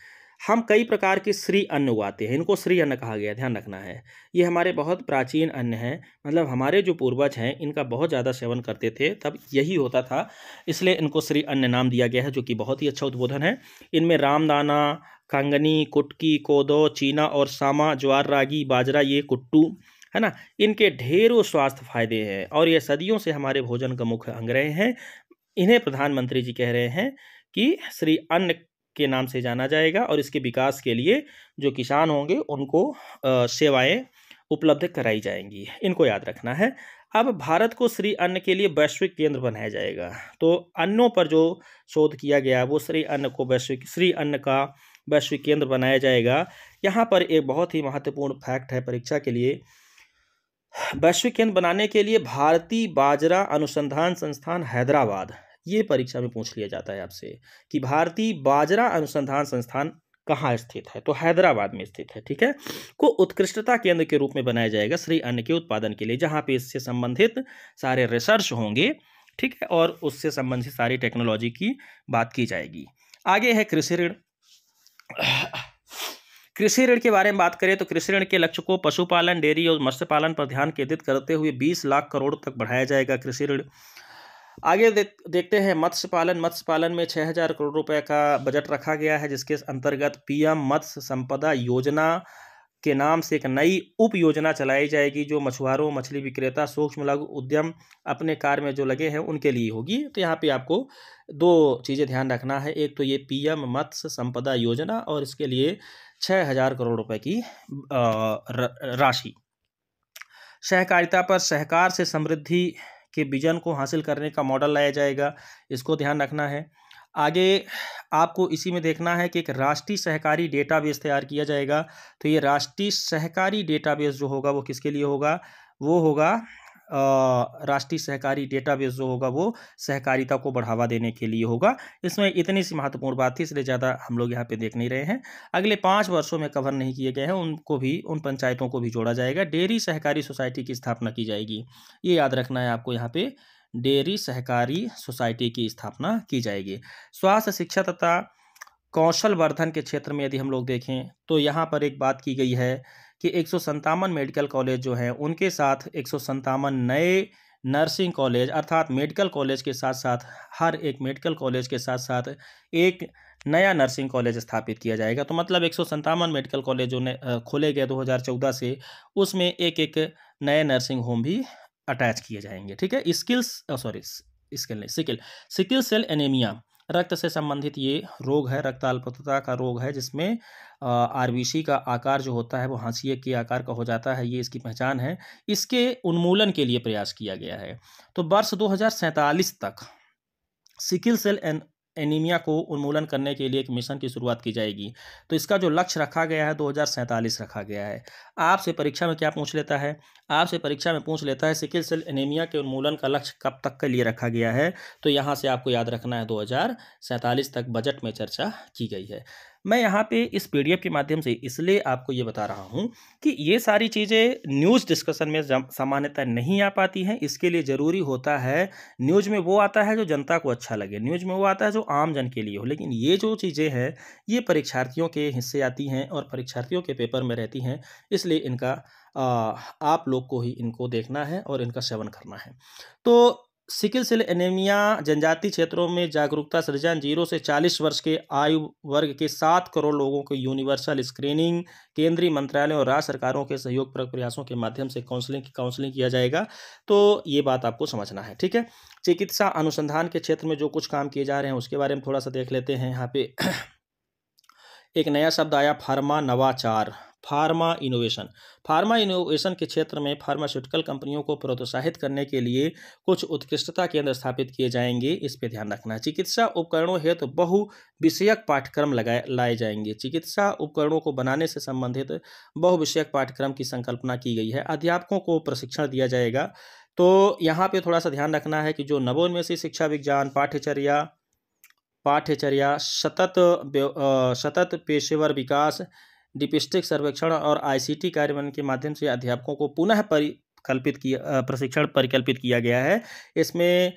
हम कई प्रकार के श्री अन्न उगाते हैं, इनको श्री अन्न कहा गया, ध्यान रखना है। ये हमारे बहुत प्राचीन अन्न हैं, मतलब हमारे जो पूर्वज हैं इनका बहुत ज़्यादा सेवन करते थे, तब यही होता था, इसलिए इनको श्री अन्न नाम दिया गया है, जो कि बहुत ही अच्छा उद्बोधन है। इनमें रामदाना, कांगनी, कुटकी, कोदो, चीना और सामा, ज्वार, रागी, बाजरा, ये कुट्टू है ना, इनके ढेरों स्वास्थ्य फायदे हैं और ये सदियों से हमारे भोजन का मुख्य अंग रहे हैं। इन्हें प्रधानमंत्री जी कह रहे हैं कि श्री अन्न के नाम से जाना जाएगा और इसके विकास के लिए जो किसान होंगे उनको सेवाएं उपलब्ध कराई जाएंगी, इनको याद रखना है। अब भारत को श्री अन्न के लिए वैश्विक केंद्र बनाया जाएगा, तो अन्नों पर जो शोध किया गया वो श्री अन्न को वैश्विक श्री अन्न का वैश्विक केंद्र बनाया जाएगा। यहाँ पर एक बहुत ही महत्वपूर्ण फैक्ट है परीक्षा के लिए, वैश्विक केंद्र बनाने के लिए भारतीय बाजरा अनुसंधान संस्थान हैदराबाद, ये परीक्षा में पूछ लिया जाता है आपसे कि भारतीय बाजरा अनुसंधान संस्थान कहाँ स्थित है, तो हैदराबाद में स्थित है। ठीक है, को उत्कृष्टता केंद्र के रूप में बनाया जाएगा श्री अन्न के उत्पादन के लिए, जहाँ पे इससे संबंधित सारे रिसर्च होंगे। ठीक है, और उससे संबंधित सारी टेक्नोलॉजी की बात की जाएगी। आगे है कृषि ऋण। कृषि ऋण के बारे में बात करें तो कृषि ऋण के लक्ष्य को पशुपालन, डेयरी और मत्स्य पालन पर ध्यान केंद्रित करते हुए बीस लाख करोड़ तक बढ़ाया जाएगा कृषि ऋण। आगे दे, देखते हैं मत्स्य पालन। मत्स्य पालन में छः हज़ार करोड़ रुपए का बजट रखा गया है, जिसके अंतर्गत पीएम मत्स्य संपदा योजना के नाम से एक नई उप योजना चलाई जाएगी, जो मछुआरों, मछली विक्रेता, सूक्ष्म लघु उद्यम अपने कार्य में जो लगे हैं उनके लिए होगी। तो यहाँ पे आपको दो चीज़ें ध्यान रखना है, एक तो ये पीएम मत्स्य संपदा योजना और इसके लिए छः हज़ार करोड़ रुपये की राशि। सहकारिता पर सहकार से समृद्धि के विजन को हासिल करने का मॉडल लाया जाएगा, इसको ध्यान रखना है। आगे आपको इसी में देखना है कि एक राष्ट्रीय सहकारी डेटाबेस तैयार किया जाएगा, तो ये राष्ट्रीय सहकारी डेटाबेस जो होगा वो किसके लिए होगा, वो होगा राष्ट्रीय सहकारी डेटाबेस जो होगा वो सहकारिता को बढ़ावा देने के लिए होगा। इसमें इतनी सी महत्वपूर्ण बात थी, इसलिए ज़्यादा हम लोग यहाँ पे देख नहीं रहे हैं। अगले पाँच वर्षों में कवर नहीं किए गए हैं उनको भी, उन पंचायतों को भी जोड़ा जाएगा। डेयरी सहकारी सोसाइटी की स्थापना की जाएगी, ये याद रखना है आपको। यहाँ पे डेयरी सहकारी सोसाइटी की स्थापना की जाएगी। स्वास्थ्य, शिक्षा तथा कौशल वर्धन के क्षेत्र में यदि हम लोग देखें तो यहाँ पर एक बात की गई है कि एक सौ संतावन मेडिकल कॉलेज जो हैं उनके साथ एक सौ संतावन नए नर्सिंग कॉलेज अर्थात मेडिकल कॉलेज के साथ साथ हर एक मेडिकल कॉलेज के साथ साथ एक नया नर्सिंग कॉलेज स्थापित किया जाएगा। तो मतलब एक सौ संतावन मेडिकल कॉलेज जो ने खोले गए दो हज़ार चौदह से, उसमें एक एक नए नर्सिंग होम भी अटैच किए जाएंगे। ठीक है। स्किल्स सॉरी स्किल नहीं सिकिल सिकिल सेल एनीमिया रक्त से संबंधित ये रोग है, रक्त अल्पता का रोग है, जिसमें आरबीसी का आकार जो होता है वो हाशिए के आकार का हो जाता है, ये इसकी पहचान है। इसके उन्मूलन के लिए प्रयास किया गया है। तो वर्ष दो हज़ार सैंतालीस तक सिकिल सेल एन एनीमिया को उन्मूलन करने के लिए एक मिशन की शुरुआत की जाएगी। तो इसका जो लक्ष्य रखा गया है दो हज़ार सैंतालीस रखा गया है। आपसे परीक्षा में क्या पूछ लेता है? आपसे परीक्षा में पूछ लेता है सिकिल सेल एनीमिया के उन्मूलन का लक्ष्य कब तक के लिए रखा गया है। तो यहाँ से आपको याद रखना है दो हज़ार सैंतालीस तक बजट में चर्चा की गई है। मैं यहाँ पे इस पीडीएफ के माध्यम से इसलिए आपको ये बता रहा हूँ कि ये सारी चीज़ें न्यूज़ डिस्कशन में सामान्यतः नहीं आ पाती हैं। इसके लिए ज़रूरी होता है न्यूज़ में वो आता है जो जनता को अच्छा लगे, न्यूज़ में वो आता है जो आम जन के लिए हो। लेकिन ये जो चीज़ें हैं ये परीक्षार्थियों के हिस्से आती हैं और परीक्षार्थियों के पेपर में रहती हैं, इसलिए इनका आ, आप लोग को ही इनको देखना है और इनका सेवन करना है। तो सिकिल सेल एनीमिया जनजातीय क्षेत्रों में जागरूकता सृजन, जीरो से चालीस वर्ष के आयु वर्ग के सात करोड़ लोगों को यूनिवर्सल स्क्रीनिंग केंद्रीय मंत्रालयों और राज्य सरकारों के सहयोग पर प्रयासों के माध्यम से काउंसलिंग काउंसलिंग किया जाएगा। तो ये बात आपको समझना है। ठीक है। चिकित्सा अनुसंधान के क्षेत्र में जो कुछ काम किए जा रहे हैं उसके बारे में थोड़ा सा देख लेते हैं। यहाँ पे एक नया शब्द आया, फार्मा नवाचार, फार्मा इनोवेशन। फार्मा इनोवेशन के क्षेत्र में फार्मास्यूटिकल कंपनियों को प्रोत्साहित करने के लिए कुछ उत्कृष्टता केंद्र स्थापित किए जाएंगे, इस पर ध्यान रखना है। चिकित्सा उपकरणों हेतु तो बहु विषयक पाठ्यक्रम लगाए लाए जाएंगे। चिकित्सा उपकरणों को बनाने से संबंधित बहु विषयक पाठ्यक्रम की संकल्पना की गई है। अध्यापकों को प्रशिक्षण दिया जाएगा। तो यहाँ पर थोड़ा सा ध्यान रखना है कि जो नवोन्मेषी शिक्षा विज्ञान पाठ्यचर्या पाठ्यचर्या सतत सतत पेशेवर विकास डिपिस्टिक सर्वेक्षण और आईसीटी कार्यान्वयन के माध्यम से अध्यापकों को पुनः परिकल्पित किया प्रशिक्षण परिकल्पित किया गया है। इसमें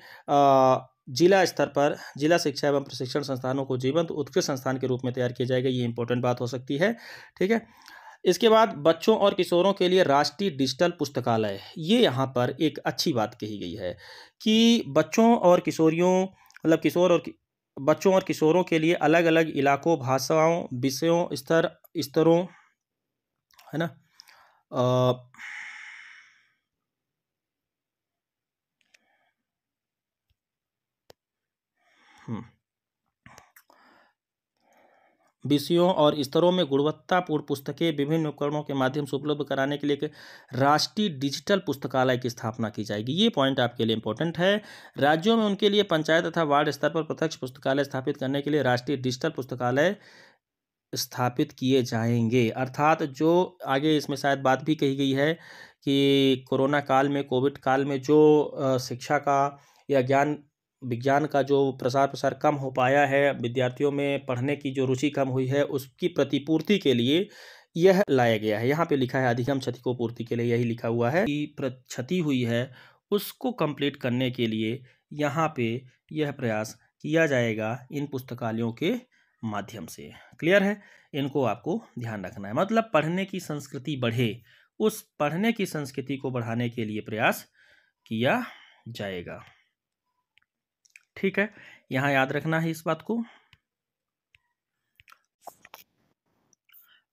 जिला स्तर पर जिला शिक्षा एवं प्रशिक्षण संस्थानों को जीवंत उत्कृष्ट संस्थान के रूप में तैयार किया जाएगा। ये इंपॉर्टेंट बात हो सकती है। ठीक है। इसके बाद बच्चों और किशोरों के लिए राष्ट्रीय डिजिटल पुस्तकालय, ये यहाँ पर एक अच्छी बात कही गई है कि बच्चों और किशोरियों मतलब किशोर और बच्चों और किशोरों के लिए अलग अलग इलाकों भाषाओं विषयों स्तर स्तरों है ना आ, विषयों और स्तरों में गुणवत्तापूर्ण पुस्तकें विभिन्न उपकरणों के माध्यम से उपलब्ध कराने के लिए एक राष्ट्रीय डिजिटल पुस्तकालय की स्थापना की जाएगी। ये पॉइंट आपके लिए इंपॉर्टेंट है। राज्यों में उनके लिए पंचायत तथा वार्ड स्तर पर प्रत्यक्ष पुस्तकालय स्थापित करने के लिए राष्ट्रीय डिजिटल पुस्तकालय स्थापित किए जाएंगे। अर्थात जो आगे इसमें शायद बात भी कही गई है कि कोरोना काल में कोविड काल में जो शिक्षा का या ज्ञान विज्ञान का जो प्रसार प्रसार कम हो पाया है, विद्यार्थियों में पढ़ने की जो रुचि कम हुई है, उसकी प्रतिपूर्ति के लिए यह लाया गया है। यहाँ पे लिखा है अधिगम क्षति को पूर्ति के लिए, यही लिखा हुआ है कि क्षति हुई है उसको कंप्लीट करने के लिए यहाँ पे यह प्रयास किया जाएगा इन पुस्तकालयों के माध्यम से। क्लियर है। इनको आपको ध्यान रखना है। मतलब पढ़ने की संस्कृति बढ़े, उस पढ़ने की संस्कृति को बढ़ाने के लिए प्रयास किया जाएगा। ठीक है। यहाँ याद रखना है इस बात को।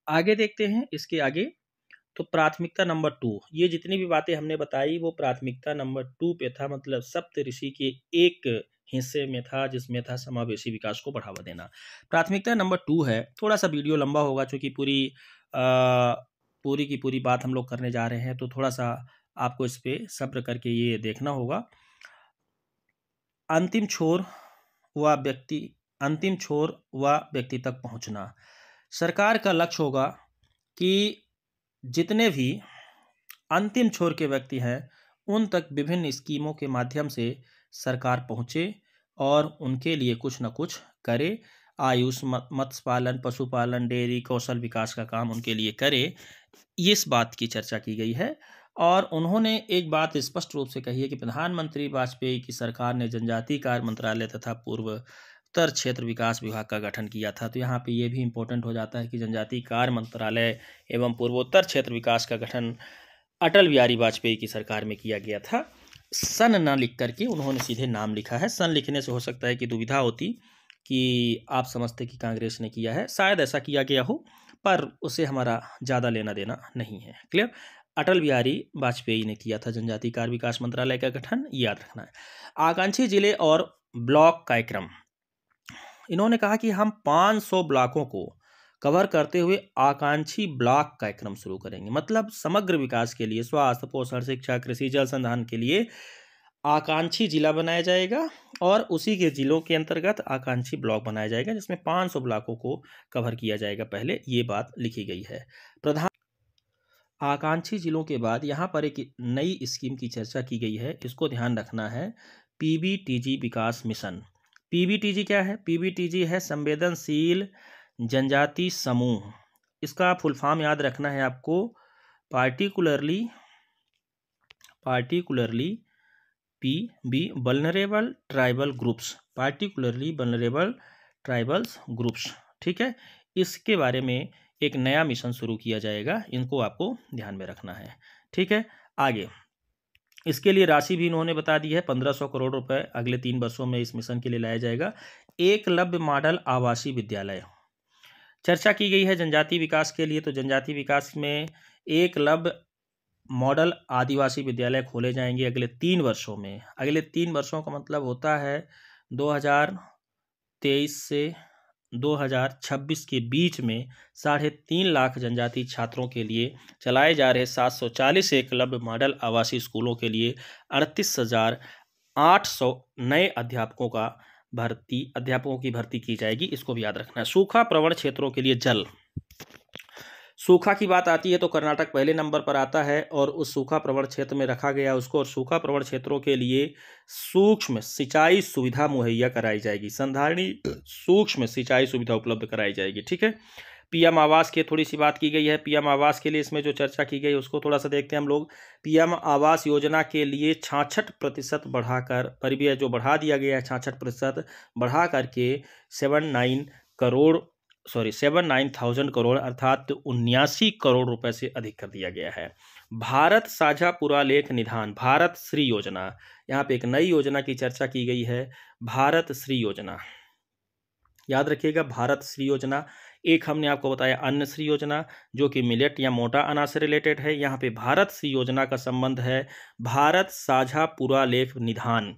आगे देखते हैं इसके आगे। तो प्राथमिकता नंबर टू, ये जितनी भी बातें हमने बताई वो प्राथमिकता नंबर टू पे था। मतलब सप्तऋषि के एक हिस्से में था जिसमें था समावेशी विकास को बढ़ावा देना। प्राथमिकता नंबर टू है। थोड़ा सा वीडियो लंबा होगा क्योंकि पूरी आ, पूरी की पूरी बात हम लोग करने जा रहे हैं, तो थोड़ा सा आपको इस पर सब्र करके ये देखना होगा। अंतिम छोर व व्यक्ति अंतिम छोर व व्यक्ति तक पहुंचना। सरकार का लक्ष्य होगा कि जितने भी अंतिम छोर के व्यक्ति हैं उन तक विभिन्न स्कीमों के माध्यम से सरकार पहुँचे और उनके लिए कुछ न कुछ करे। आयुष, मत्स्य पालन, पशुपालन, डेयरी, कौशल विकास का काम उनके लिए करे, इस बात की चर्चा की गई है। और उन्होंने एक बात स्पष्ट रूप से कही है कि प्रधानमंत्री वाजपेयी की सरकार ने जनजातीय कार्य मंत्रालय तथा पूर्वोत्तर क्षेत्र विकास विभाग का गठन किया था। तो यहाँ पे ये भी इम्पोर्टेंट हो जाता है कि जनजातीय कार्य मंत्रालय एवं पूर्वोत्तर क्षेत्र विकास का गठन अटल बिहारी वाजपेयी की सरकार में किया गया था। सन ना लिख करके उन्होंने सीधे नाम लिखा है। सन लिखने से हो सकता है कि दुविधा होती कि आप समझते कि कांग्रेस ने किया है, शायद ऐसा किया गया हो, पर उसे हमारा ज़्यादा लेना देना नहीं है। क्लियर, अटल बिहारी वाजपेयी ने किया था जनजातीय कार्य विकास मंत्रालय का गठन, याद रखना है। आकांक्षी जिले और ब्लॉक कार्यक्रम, इन्होंने कहा कि हम पाँच सौ ब्लॉकों को कवर करते हुए आकांक्षी ब्लॉक कार्यक्रम शुरू करेंगे। मतलब समग्र विकास के लिए स्वास्थ्य, पोषण, शिक्षा, कृषि, जल संधान के लिए आकांक्षी जिला बनाया जाएगा और उसी के जिलों के अंतर्गत आकांक्षी ब्लॉक बनाया जाएगा जिसमें पाँच सौ ब्लॉकों को कवर किया जाएगा। पहले ये बात लिखी गई है। प्रधान आकांक्षी जिलों के बाद यहाँ पर एक नई स्कीम की चर्चा की गई है, इसको ध्यान रखना है। पीबीटीजी विकास मिशन। पीबीटीजी क्या है? पीबीटीजी है संवेदनशील जनजाति समूह। इसका फुल फॉर्म याद रखना है आपको, particularly particularly P B vulnerable tribal groups, particularly vulnerable tribals groups. ठीक है, इसके बारे में एक नया मिशन शुरू किया जाएगा, इनको आपको ध्यान में रखना है। ठीक है, आगे इसके लिए राशि भी इन्होंने बता दी है, पंद्रह सौ करोड़ रुपए अगले तीन वर्षों में इस मिशन के लिए लाया जाएगा। एकलव्य मॉडल आवासीय विद्यालय, चर्चा की गई है जनजाति विकास के लिए, तो जनजाति विकास में एकलव्य मॉडल आदिवासी विद्यालय खोले जाएंगे अगले तीन वर्षों में। अगले तीन वर्षों का मतलब होता है दो हज़ार तेईस से दो हज़ार छब्बीस के बीच में साढ़े तीन लाख जनजातीय छात्रों के लिए चलाए जा रहे सात सौ चालीस एकलव्य मॉडल आवासीय स्कूलों के लिए अड़तीस हज़ार आठ सौ नए अध्यापकों का भर्ती अध्यापकों की भर्ती की जाएगी, इसको भी याद रखना है। सूखा प्रवण क्षेत्रों के लिए जल, सूखा की बात आती है तो कर्नाटक पहले नंबर पर आता है और उस सूखा प्रवण क्षेत्र में रखा गया उसको, और सूखा प्रवण क्षेत्रों के लिए सूक्ष्म सिंचाई सुविधा मुहैया कराई जाएगी, संधारणी सूक्ष्म सिंचाई सुविधा उपलब्ध कराई जाएगी। ठीक है, पीएम आवास की थोड़ी सी बात की गई है। पीएम आवास के लिए इसमें जो चर्चा की गई उसको थोड़ा सा देखते हैं हम लोग। पीएम आवास योजना के लिए छाछठ प्रतिशत बढ़ाकर परिव्यय जो बढ़ा दिया गया है, छाछठ प्रतिशत बढ़ा करके seven nine crore sorry seven nine thousand crore अर्थात उन्यासी करोड़ रुपए से अधिक कर दिया गया है। भारत साझा पुरालेख निधान, भारत श्री योजना, यहाँ पे एक नई योजना की चर्चा की गई है, भारत श्री योजना, याद रखिएगा। भारत श्री योजना एक हमने आपको बताया अन्न श्री योजना जो कि मिलेट या मोटा अनाज से रिलेटेड है, यहाँ पे भारत श्री योजना का संबंध है भारत साझा पुरालेख निधान।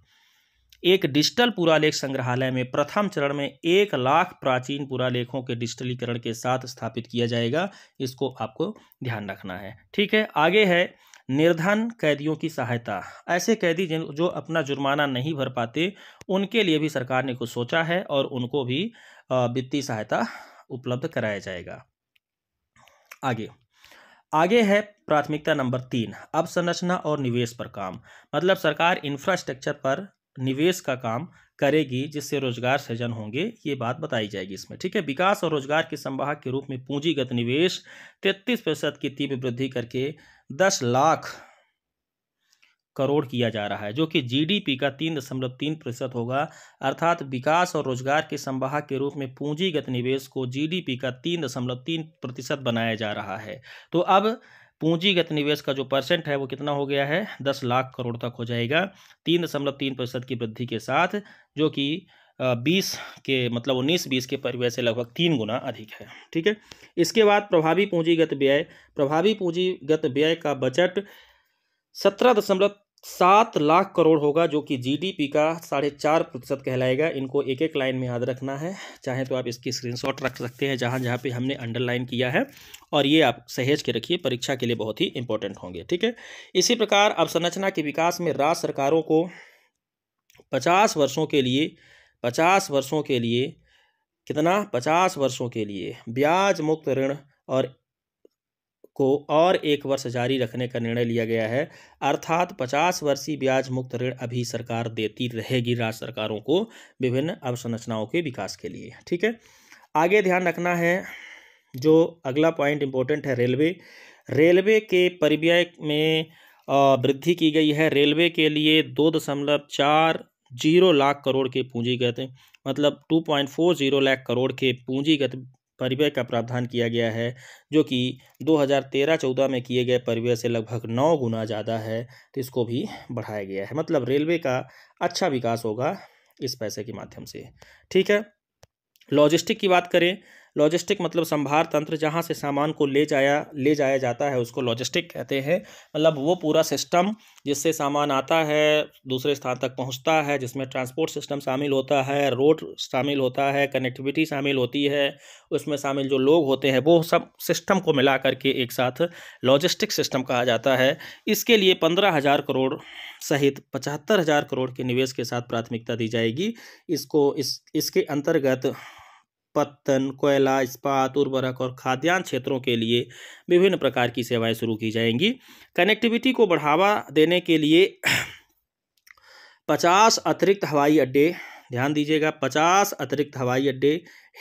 एक डिजिटल पुरालेख संग्रहालय में प्रथम चरण में एक लाख प्राचीन पुरालेखों के डिजिटलीकरण के साथ स्थापित किया जाएगा, इसको आपको ध्यान रखना है। ठीक है, आगे है निर्धन कैदियों की सहायता। ऐसे कैदी जिन जो अपना जुर्माना नहीं भर पाते उनके लिए भी सरकार ने कुछ सोचा है और उनको भी वित्तीय सहायता उपलब्ध कराया जाएगा। आगे आगे है प्राथमिकता नंबर तीन, अवसंरचना और निवेश पर काम। मतलब सरकार इंफ्रास्ट्रक्चर पर निवेश का काम करेगी जिससे रोजगार सृजन होंगे, ये बात बताई जाएगी इसमें। ठीक है, विकास और रोजगार के संवाहक के रूप में पूंजीगत निवेश तैंतीस प्रतिशत की तीव्र वृद्धि करके दस लाख करोड़ किया जा रहा है जो कि जीडीपी का तीन दशमलव तीन प्रतिशत होगा। अर्थात विकास और रोजगार के संवाहक के रूप में पूंजीगत निवेश को जीडीपी का तीन दशमलव तीन प्रतिशत बनाया जा रहा है। तो अब पूंजीगत निवेश का जो परसेंट है वो कितना हो गया है, दस लाख करोड़ तक हो जाएगा तीन दशमलव तीन प्रतिशत की वृद्धि के साथ, जो कि बीस के मतलब उन्नीस बीस के परिव्यय से लगभग तीन गुना अधिक है। ठीक है, इसके बाद प्रभावी पूंजीगत व्यय, प्रभावी पूंजीगत व्यय का बजट सत्रह दशमलव सात लाख करोड़ होगा जो कि जीडीपी का साढ़े चार प्रतिशत कहलाएगा। इनको एक एक लाइन में याद रखना है, चाहे तो आप इसकी स्क्रीनशॉट रख सकते हैं जहाँ जहाँ पे हमने अंडरलाइन किया है, और ये आप सहेज के रखिए, परीक्षा के लिए बहुत ही इंपॉर्टेंट होंगे। ठीक है, इसी प्रकार अवसंरचना के विकास में राज्य सरकारों को पचास वर्षों के लिए पचास वर्षों के लिए कितना पचास वर्षों के लिए ब्याज मुक्त ऋण और को और एक वर्ष जारी रखने का निर्णय लिया गया है, अर्थात पचास वर्षीय ब्याज मुक्त ऋण अभी सरकार देती रहेगी राज्य सरकारों को विभिन्न अवसंरचनाओं के विकास के लिए। ठीक है, आगे ध्यान रखना है जो अगला पॉइंट इम्पोर्टेंट है, रेलवे। रेलवे के परिव्यय में वृद्धि की गई है। रेलवे के लिए दो दशमलव चार जीरो लाख करोड़ के पूंजीगत मतलब two point four zero lakh crore के पूंजीगत परिव्यय का प्रावधान किया गया है, जो कि दो हज़ार तेरह चौदह में किए गए परिव्यय से लगभग नौ गुना ज़्यादा है, तो इसको भी बढ़ाया गया है। मतलब रेलवे का अच्छा विकास होगा इस पैसे के माध्यम से। ठीक है, लॉजिस्टिक की बात करें, लॉजिस्टिक मतलब संभार तंत्र, जहाँ से सामान को ले जाया ले जाया जाता है उसको लॉजिस्टिक कहते हैं। मतलब वो पूरा सिस्टम जिससे सामान आता है दूसरे स्थान तक पहुँचता है, जिसमें ट्रांसपोर्ट सिस्टम शामिल होता है, रोड शामिल होता है, कनेक्टिविटी शामिल होती है, उसमें शामिल जो लोग होते हैं, वो सब सिस्टम को मिला करके एक साथ लॉजिस्टिक सिस्टम कहा जाता है। इसके लिए पंद्रह हज़ार करोड़ सहित पचहत्तर हज़ार करोड़ के निवेश के साथ प्राथमिकता दी जाएगी। इसको इस इसके अंतर्गत पत्तन, कोयला, इस्पात, उर्वरक और खाद्यान्न क्षेत्रों के लिए विभिन्न प्रकार की सेवाएं शुरू की जाएंगी। कनेक्टिविटी को बढ़ावा देने के लिए पचास अतिरिक्त हवाई अड्डे, ध्यान दीजिएगा पचास अतिरिक्त हवाई अड्डे,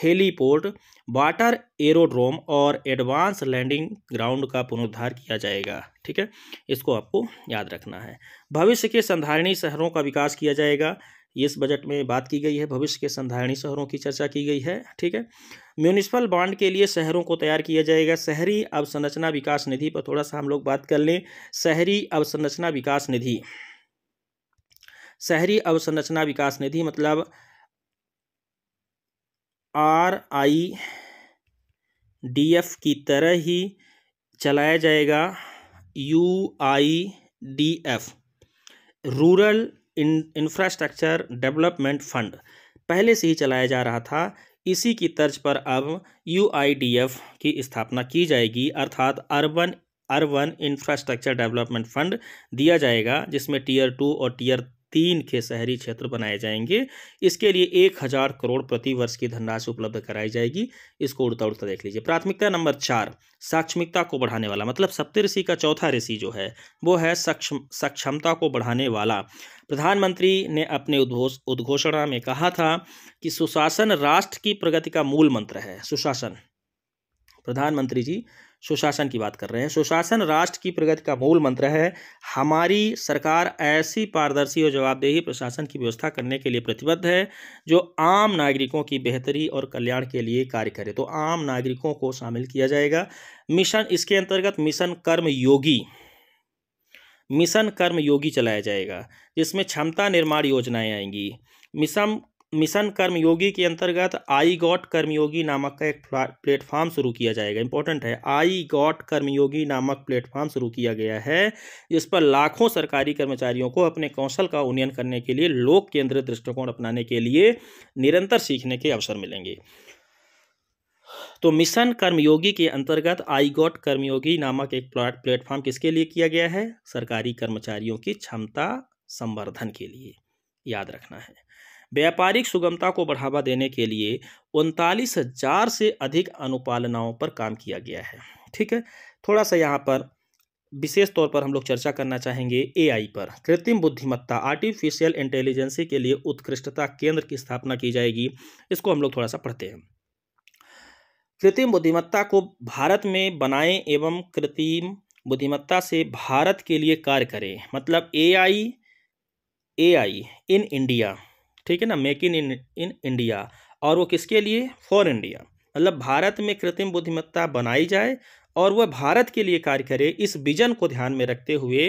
हेलीपोर्ट, वाटर एरोड्रोम और एडवांस लैंडिंग ग्राउंड का पुनरुद्धार किया जाएगा। ठीक है, इसको आपको याद रखना है। भविष्य के संधारणीय शहरों का विकास किया जाएगा, इस बजट में बात की गई है, भविष्य के संधारणीय शहरों की चर्चा की गई है। ठीक है, म्यूनिसिपल बॉन्ड के लिए शहरों को तैयार किया जाएगा। शहरी अवसंरचना विकास निधि पर थोड़ा सा हम लोग बात कर लें। शहरी अवसंरचना विकास निधि, शहरी अवसंरचना विकास निधि मतलब आर आई डी एफ की तरह ही चलाया जाएगा। U I D F, rural infrastructure development fund, पहले से ही चलाया जा रहा था, इसी की तर्ज पर अब यू आई डी एफ की स्थापना की जाएगी, अर्थात urban urban infrastructure development fund दिया जाएगा, जिसमें टीयर टू और टीयर तीन के शहरी क्षेत्र बनाए जाएंगे। इसके लिए एक हज़ार करोड़ प्रति वर्ष की धनराशि उपलब्ध कराई जाएगी। इसको उड़ता उड़ता देख लीजिए। प्राथमिकता नंबर चार, सक्षमता को बढ़ाने वाला, मतलब सप्तऋषि का चौथा ऋषि जो है वो है सक्षम सक्षमता को बढ़ाने वाला। प्रधानमंत्री ने अपने उद्घोष उद्घोषणा में कहा था कि सुशासन राष्ट्र की प्रगति का मूल मंत्र है। सुशासन, प्रधानमंत्री जी सुशासन की बात कर रहे हैं। सुशासन राष्ट्र की प्रगति का मूल मंत्र है। हमारी सरकार ऐसी पारदर्शी और जवाबदेही प्रशासन की व्यवस्था करने के लिए प्रतिबद्ध है जो आम नागरिकों की बेहतरी और कल्याण के लिए कार्य करे। तो आम नागरिकों को शामिल किया जाएगा। मिशन, इसके अंतर्गत मिशन कर्मयोगी, मिशन कर्मयोगी चलाया जाएगा, जिसमें क्षमता निर्माण योजनाएँ आएंगी। मिशन मिशन कर्मयोगी के अंतर्गत आई गॉट कर्मयोगी नामक का एक प्लेटफॉर्म शुरू किया जाएगा। इंपॉर्टेंट है, आई गॉट कर्मयोगी नामक प्लेटफॉर्म शुरू किया गया है, जिस पर लाखों सरकारी कर्मचारियों को अपने कौशल का उन्नयन करने के लिए लोक केंद्रित दृष्टिकोण अपनाने के लिए निरंतर सीखने के अवसर मिलेंगे। तो मिशन कर्मयोगी के अंतर्गत आई गॉट कर्मयोगी नामक एक प्लेटफॉर्म किसके लिए किया गया है? सरकारी कर्मचारियों की क्षमता संवर्धन के लिए, याद रखना है। व्यापारिक सुगमता को बढ़ावा देने के लिए उनतालीस हजार से अधिक अनुपालनाओं पर काम किया गया है। ठीक है, थोड़ा सा यहाँ पर विशेष तौर पर हम लोग चर्चा करना चाहेंगे एआई पर। कृत्रिम बुद्धिमत्ता, आर्टिफिशियल इंटेलिजेंसी के लिए उत्कृष्टता केंद्र की स्थापना की जाएगी। इसको हम लोग थोड़ा सा पढ़ते हैं। कृत्रिम बुद्धिमत्ता को भारत में बनाएं एवं कृत्रिम बुद्धिमत्ता से भारत के लिए कार्य करें, मतलब एआई एआई इन इंडिया, ठीक है ना, मेक इन इन इंडिया। और वो किसके लिए? फॉर इंडिया, मतलब भारत में कृत्रिम बुद्धिमत्ता बनाई जाए और वह भारत के लिए कार्य करे। इस विजन को ध्यान में रखते हुए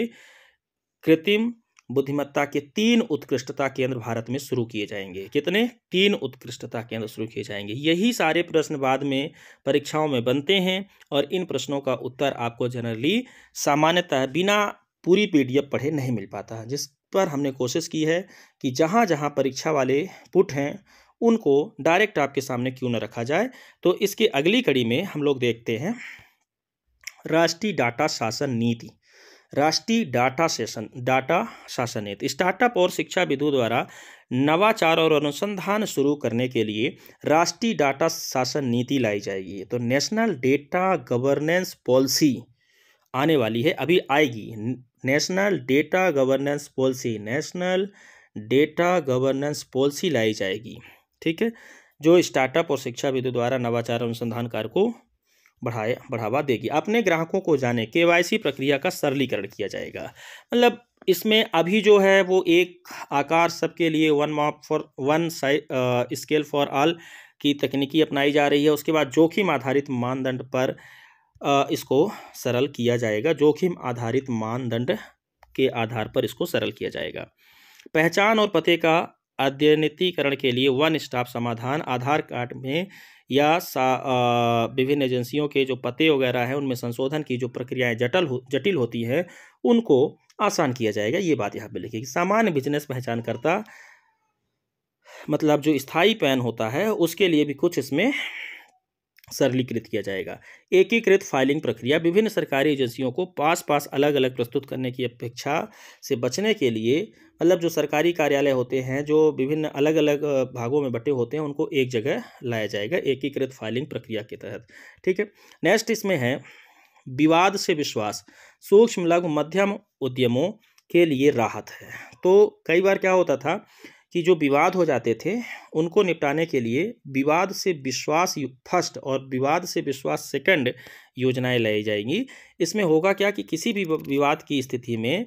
कृत्रिम बुद्धिमत्ता के तीन उत्कृष्टता केंद्र भारत में शुरू किए जाएंगे। कितने? तीन उत्कृष्टता केंद्र शुरू किए जाएंगे। यही सारे प्रश्न बाद में परीक्षाओं में बनते हैं और इन प्रश्नों का उत्तर आपको जनरली सामान्यतः बिना पूरी पीडीएफ पढ़े नहीं मिल पाता, जिस पर हमने कोशिश की है कि जहाँ जहाँ परीक्षा वाले पुट हैं उनको डायरेक्ट आपके सामने क्यों न रखा जाए। तो इसके अगली कड़ी में हम लोग देखते हैं राष्ट्रीय डाटा शासन नीति। राष्ट्रीय डाटा शासन डाटा शासन नीति स्टार्टअप और शिक्षाविदों द्वारा नवाचार और अनुसंधान शुरू करने के लिए राष्ट्रीय डाटा शासन नीति लाई जाएगी। तो नेशनल डेटा गवर्नेंस पॉलिसी, आने वाली है, अभी आएगी। National data governance policy, national data governance policy लाई जाएगी, ठीक है, जो स्टार्टअप और शिक्षाविदों द्वारा नवाचार अनुसंधान कार्य को बढ़ाए बढ़ावा देगी। अपने ग्राहकों को जाने केवाईसी प्रक्रिया का सरलीकरण किया जाएगा। मतलब इसमें अभी जो है वो एक आकार सबके लिए, वन माप for one size scale for all की तकनीकी अपनाई जा रही है। उसके बाद जोखिम आधारित मानदंड पर आ, इसको सरल किया जाएगा। जोखिम आधारित मानदंड के आधार पर इसको सरल किया जाएगा। पहचान और पते का अद्यतनीकरण के लिए वन स्टॉप समाधान, आधार कार्ड में या विभिन्न एजेंसियों के जो पते वगैरह हैं उनमें संशोधन की जो प्रक्रियाएं जटिल हो, जटिल होती हैं उनको आसान किया जाएगा। ये बात यहाँ पे लिखी। सामान्य बिजनेस पहचानकर्ता मतलब जो स्थायी पैन होता है उसके लिए भी कुछ इसमें सरलीकृत किया जाएगा। एकीकृत फाइलिंग प्रक्रिया, विभिन्न सरकारी एजेंसियों को पास पास अलग अलग प्रस्तुत करने की अपेक्षा से बचने के लिए मतलब जो सरकारी कार्यालय होते हैं जो विभिन्न अलग अलग भागों में बटे होते हैं उनको एक जगह लाया जाएगा एकीकृत फाइलिंग प्रक्रिया के तहत, ठीक है। नेक्स्ट इसमें है विवाद से विश्वास, सूक्ष्म लघु मध्यम उद्यमों के लिए राहत है। तो कई बार क्या होता था कि जो विवाद हो जाते थे उनको निपटाने के लिए विवाद से विश्वास फर्स्ट और विवाद से विश्वास सेकंड योजनाएं लाई जाएंगी। इसमें होगा क्या कि किसी भी विवाद की स्थिति में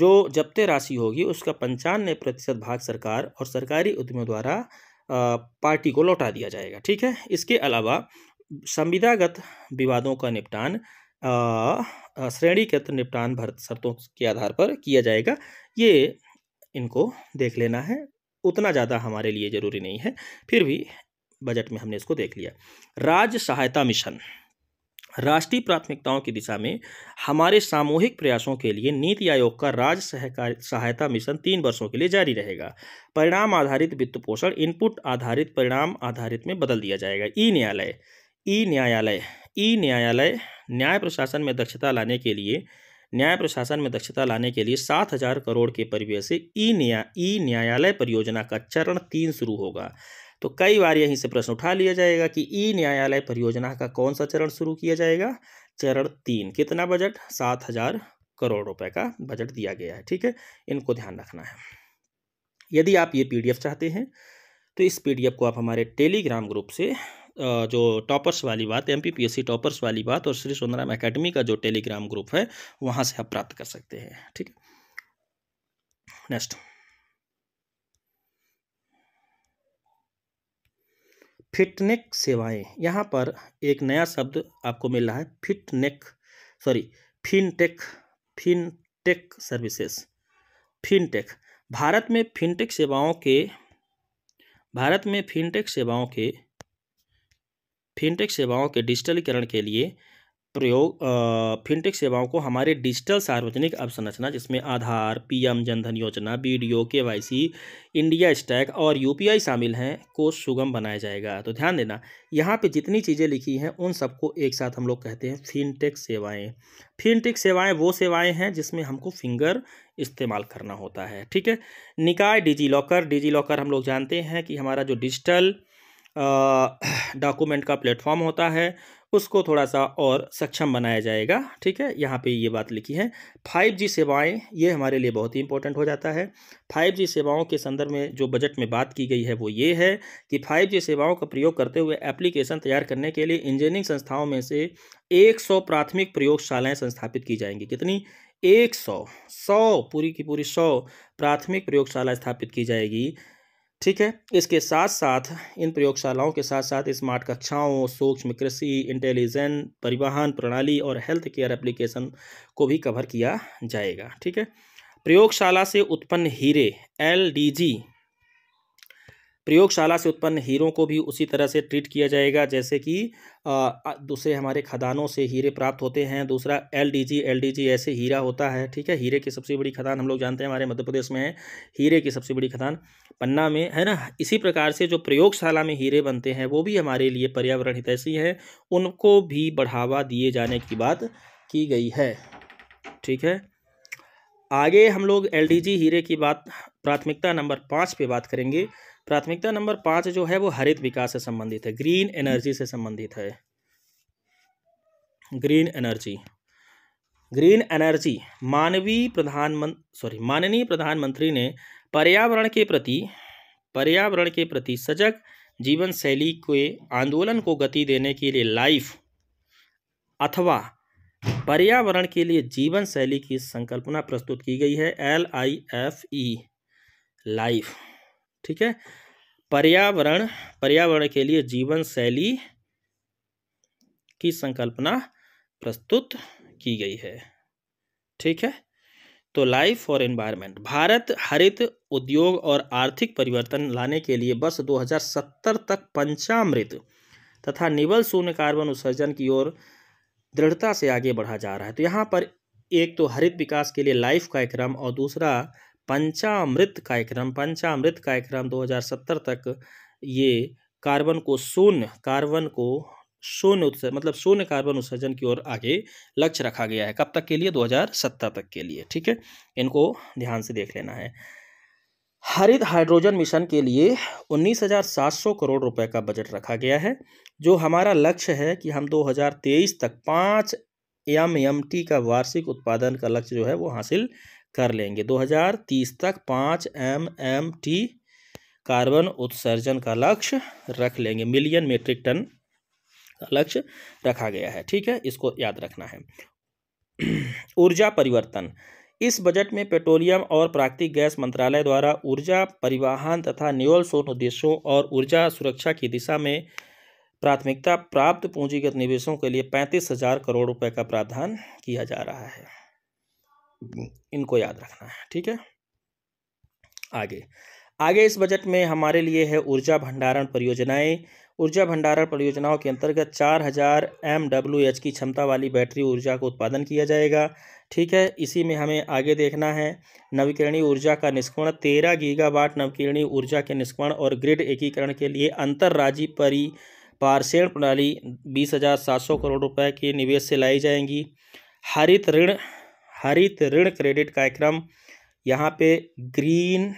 जो जब्ते राशि होगी उसका पंचानवे प्रतिशत भाग सरकार और सरकारी उद्यमों द्वारा पार्टी को लौटा दिया जाएगा, ठीक है। इसके अलावा संविदागत विवादों का निपटान श्रेणीगत निपटान भारत शर्तों के आधार पर किया जाएगा। ये इनको देख लेना है, उतना ज़्यादा हमारे लिए ज़रूरी नहीं है, फिर भी बजट में हमने इसको देख लिया। राज्य सहायता मिशन, राष्ट्रीय प्राथमिकताओं की दिशा में हमारे सामूहिक प्रयासों के लिए नीति आयोग का राज्य सहकार सहायता मिशन तीन वर्षों के लिए जारी रहेगा। परिणाम आधारित वित्त पोषण इनपुट आधारित परिणाम आधारित में बदल दिया जाएगा। ई न्यायालय, ई न्यायालय, ई न्यायालय न्याय प्रशासन में दक्षता लाने के लिए न्याय प्रशासन में दक्षता लाने के लिए सात हजार करोड़ के परिव्यय से ई न्या ई न्यायालय परियोजना का चरण तीन शुरू होगा। तो कई बार यहीं से प्रश्न उठा लिया जाएगा कि ई न्यायालय परियोजना का कौन सा चरण शुरू किया जाएगा, चरण तीन। कितना बजट? सात हजार करोड़ रुपए का बजट दिया गया है, ठीक है, इनको ध्यान रखना है। यदि आप ये पी डी एफ चाहते हैं तो इस पी डी एफ को आप हमारे टेलीग्राम ग्रुप से, जो टॉपर्स वाली बात, एमपीपीएससी टॉपर्स वाली बात और श्री सुंदराम एकेडमी का जो टेलीग्राम ग्रुप है वहां से आप प्राप्त कर सकते हैं, ठीक है। नेक्स्ट, फिटनेक सेवाएं। यहां पर एक नया शब्द आपको मिल रहा है, फिटनेक sorry fintech, fintech services, fintech. Bharat में फिनटेक सेवाओं के भारत में फिनटेक सेवाओं के फिनटेक सेवाओं के डिजिटलीकरण के लिए प्रयोग फिनटेक सेवाओं को हमारे डिजिटल सार्वजनिक अवसंरचना जिसमें आधार, PM Jan Dhan Yojana, video, KYC, India stack और यूपीआई शामिल हैं को सुगम बनाया जाएगा। तो ध्यान देना, यहाँ पे जितनी चीज़ें लिखी हैं उन सबको एक साथ हम लोग कहते हैं फिनटेक सेवाएं। फिनटेक सेवाएं वो सेवाएं हैं जिसमें हमको फिंगर इस्तेमाल करना होता है, ठीक है। निकाय डिजी लॉकर, डिजी लॉकर हम लोग जानते हैं कि हमारा जो डिजिटल डॉक्यूमेंट का प्लेटफॉर्म होता है उसको थोड़ा सा और सक्षम बनाया जाएगा, ठीक है, यहाँ पे ये बात लिखी है। फाइव जी सेवाएं, ये हमारे लिए बहुत ही इंपॉर्टेंट हो जाता है। फाइव जी सेवाओं के संदर्भ में जो बजट में बात की गई है वो ये है कि फाइव जी सेवाओं का प्रयोग करते हुए एप्लीकेशन तैयार करने के लिए इंजीनियरिंग संस्थाओं में से सौ प्राथमिक प्रयोगशालाएँ संस्थापित की जाएंगी। कितनी? सौ, सौ पूरी की पूरी सौ प्राथमिक प्रयोगशाला स्थापित की जाएगी, ठीक है। इसके साथ साथ इन प्रयोगशालाओं के साथ साथ स्मार्ट कक्षाओं, सूक्ष्म कृषि, इंटेलिजेंट परिवहन प्रणाली और हेल्थ केयर एप्लीकेशन को भी कवर किया जाएगा, ठीक है। प्रयोगशाला से उत्पन्न हीरे, एलडीजी, प्रयोगशाला से उत्पन्न हीरों को भी उसी तरह से ट्रीट किया जाएगा जैसे कि दूसरे हमारे खदानों से हीरे प्राप्त होते हैं। दूसरा एलडीजी, एलडीजी ऐसे हीरा होता है, ठीक है। हीरे की सबसे बड़ी खदान हम लोग जानते हैं हमारे मध्य प्रदेश में है, हीरे की सबसे बड़ी खदान पन्ना में है ना। इसी प्रकार से जो प्रयोगशाला में हीरे बनते हैं वो भी हमारे लिए पर्यावरण हितैषी हैं, उनको भी बढ़ावा दिए जाने की बात की गई है, ठीक है। आगे हम लोग एलडीजी हीरे की बात प्राथमिकता नंबर पाँच पे बात करेंगे। प्राथमिकता नंबर पाँच जो है वो हरित विकास से संबंधित है, ग्रीन एनर्जी से संबंधित है, ग्रीन एनर्जी। ग्रीन एनर्जी मानवीय प्रधानमंत्री सॉरी माननीय प्रधानमंत्री ने पर्यावरण के प्रति पर्यावरण के प्रति सजग जीवन शैली के आंदोलन को गति देने के लिए लाइफ अथवा पर्यावरण के लिए जीवन शैली की संकल्पना प्रस्तुत की गई है। L I F E life, ठीक है। पर्यावरण पर्यावरण के लिए जीवन शैली की संकल्पना प्रस्तुत की गई है, ठीक है। तो लाइफ फॉर एनवायरनमेंट, भारत हरित उद्योग और आर्थिक परिवर्तन लाने के लिए वर्ष दो हज़ार सत्तर तक पंचामृत तथा निवल शून्य कार्बन उत्सर्जन की ओर दृढ़ता से आगे बढ़ा जा रहा है। तो यहाँ पर एक तो हरित विकास के लिए लाइफ कार्यक्रम और दूसरा पंचामृत कार्यक्रम। पंचामृत कार्यक्रम दो हज़ार सत्तर तक ये कार्बन को शून्य कार्बन को शून्य उत्सर्जन मतलब शून्य कार्बन उत्सर्जन की ओर आगे लक्ष्य रखा गया है। कब तक के लिए? दो हज़ार सत्तर तक के लिए, ठीक है। इनको ध्यान से देख लेना है। हरित हाइड्रोजन मिशन के लिए उन्नीस हज़ार सात सौ करोड़ रुपए का बजट रखा गया है। जो हमारा लक्ष्य है कि हम दो हज़ार तेईस तक पाँच एम एम टी का वार्षिक उत्पादन का लक्ष्य जो है वो हासिल कर लेंगे। दो हज़ार तीस तक पाँच एम एम टी कार्बन उत्सर्जन का लक्ष्य रख लेंगे। मिलियन मीट्रिक टन लक्ष्य रखा गया है, ठीक है, इसको याद रखना है। ऊर्जा परिवर्तन, इस बजट में पेट्रोलियम और प्राकृतिक गैस मंत्रालय द्वारा ऊर्जा परिवहन तथा न्यूल शोध उद्देश्यों और ऊर्जा सुरक्षा की दिशा में प्राथमिकता प्राप्त पूंजीगत निवेशों के लिए पैंतीस हजार करोड़ रुपए का प्रावधान किया जा रहा है। इनको याद रखना है, ठीक है। आगे आगे इस बजट में हमारे लिए है ऊर्जा भंडारण परियोजनाएं। ऊर्जा भंडारण परियोजनाओं के अंतर्गत चार हज़ार एम डब्ल्यू एच की क्षमता वाली बैटरी ऊर्जा का उत्पादन किया जाएगा, ठीक है। इसी में हमें आगे देखना है नवीकरणीय ऊर्जा का निष्कर्षण। तेरह गीगावाट नवीकरणीय ऊर्जा के निष्कर्षण और ग्रिड एकीकरण के लिए अंतर्राज्यीय परिपार्षण प्रणाली बीस हज़ार सात सौ करोड़ रुपए के निवेश से लाई जाएंगी। हरित ऋण हरित ऋण क्रेडिट कार्यक्रम, यहाँ पे ग्रीन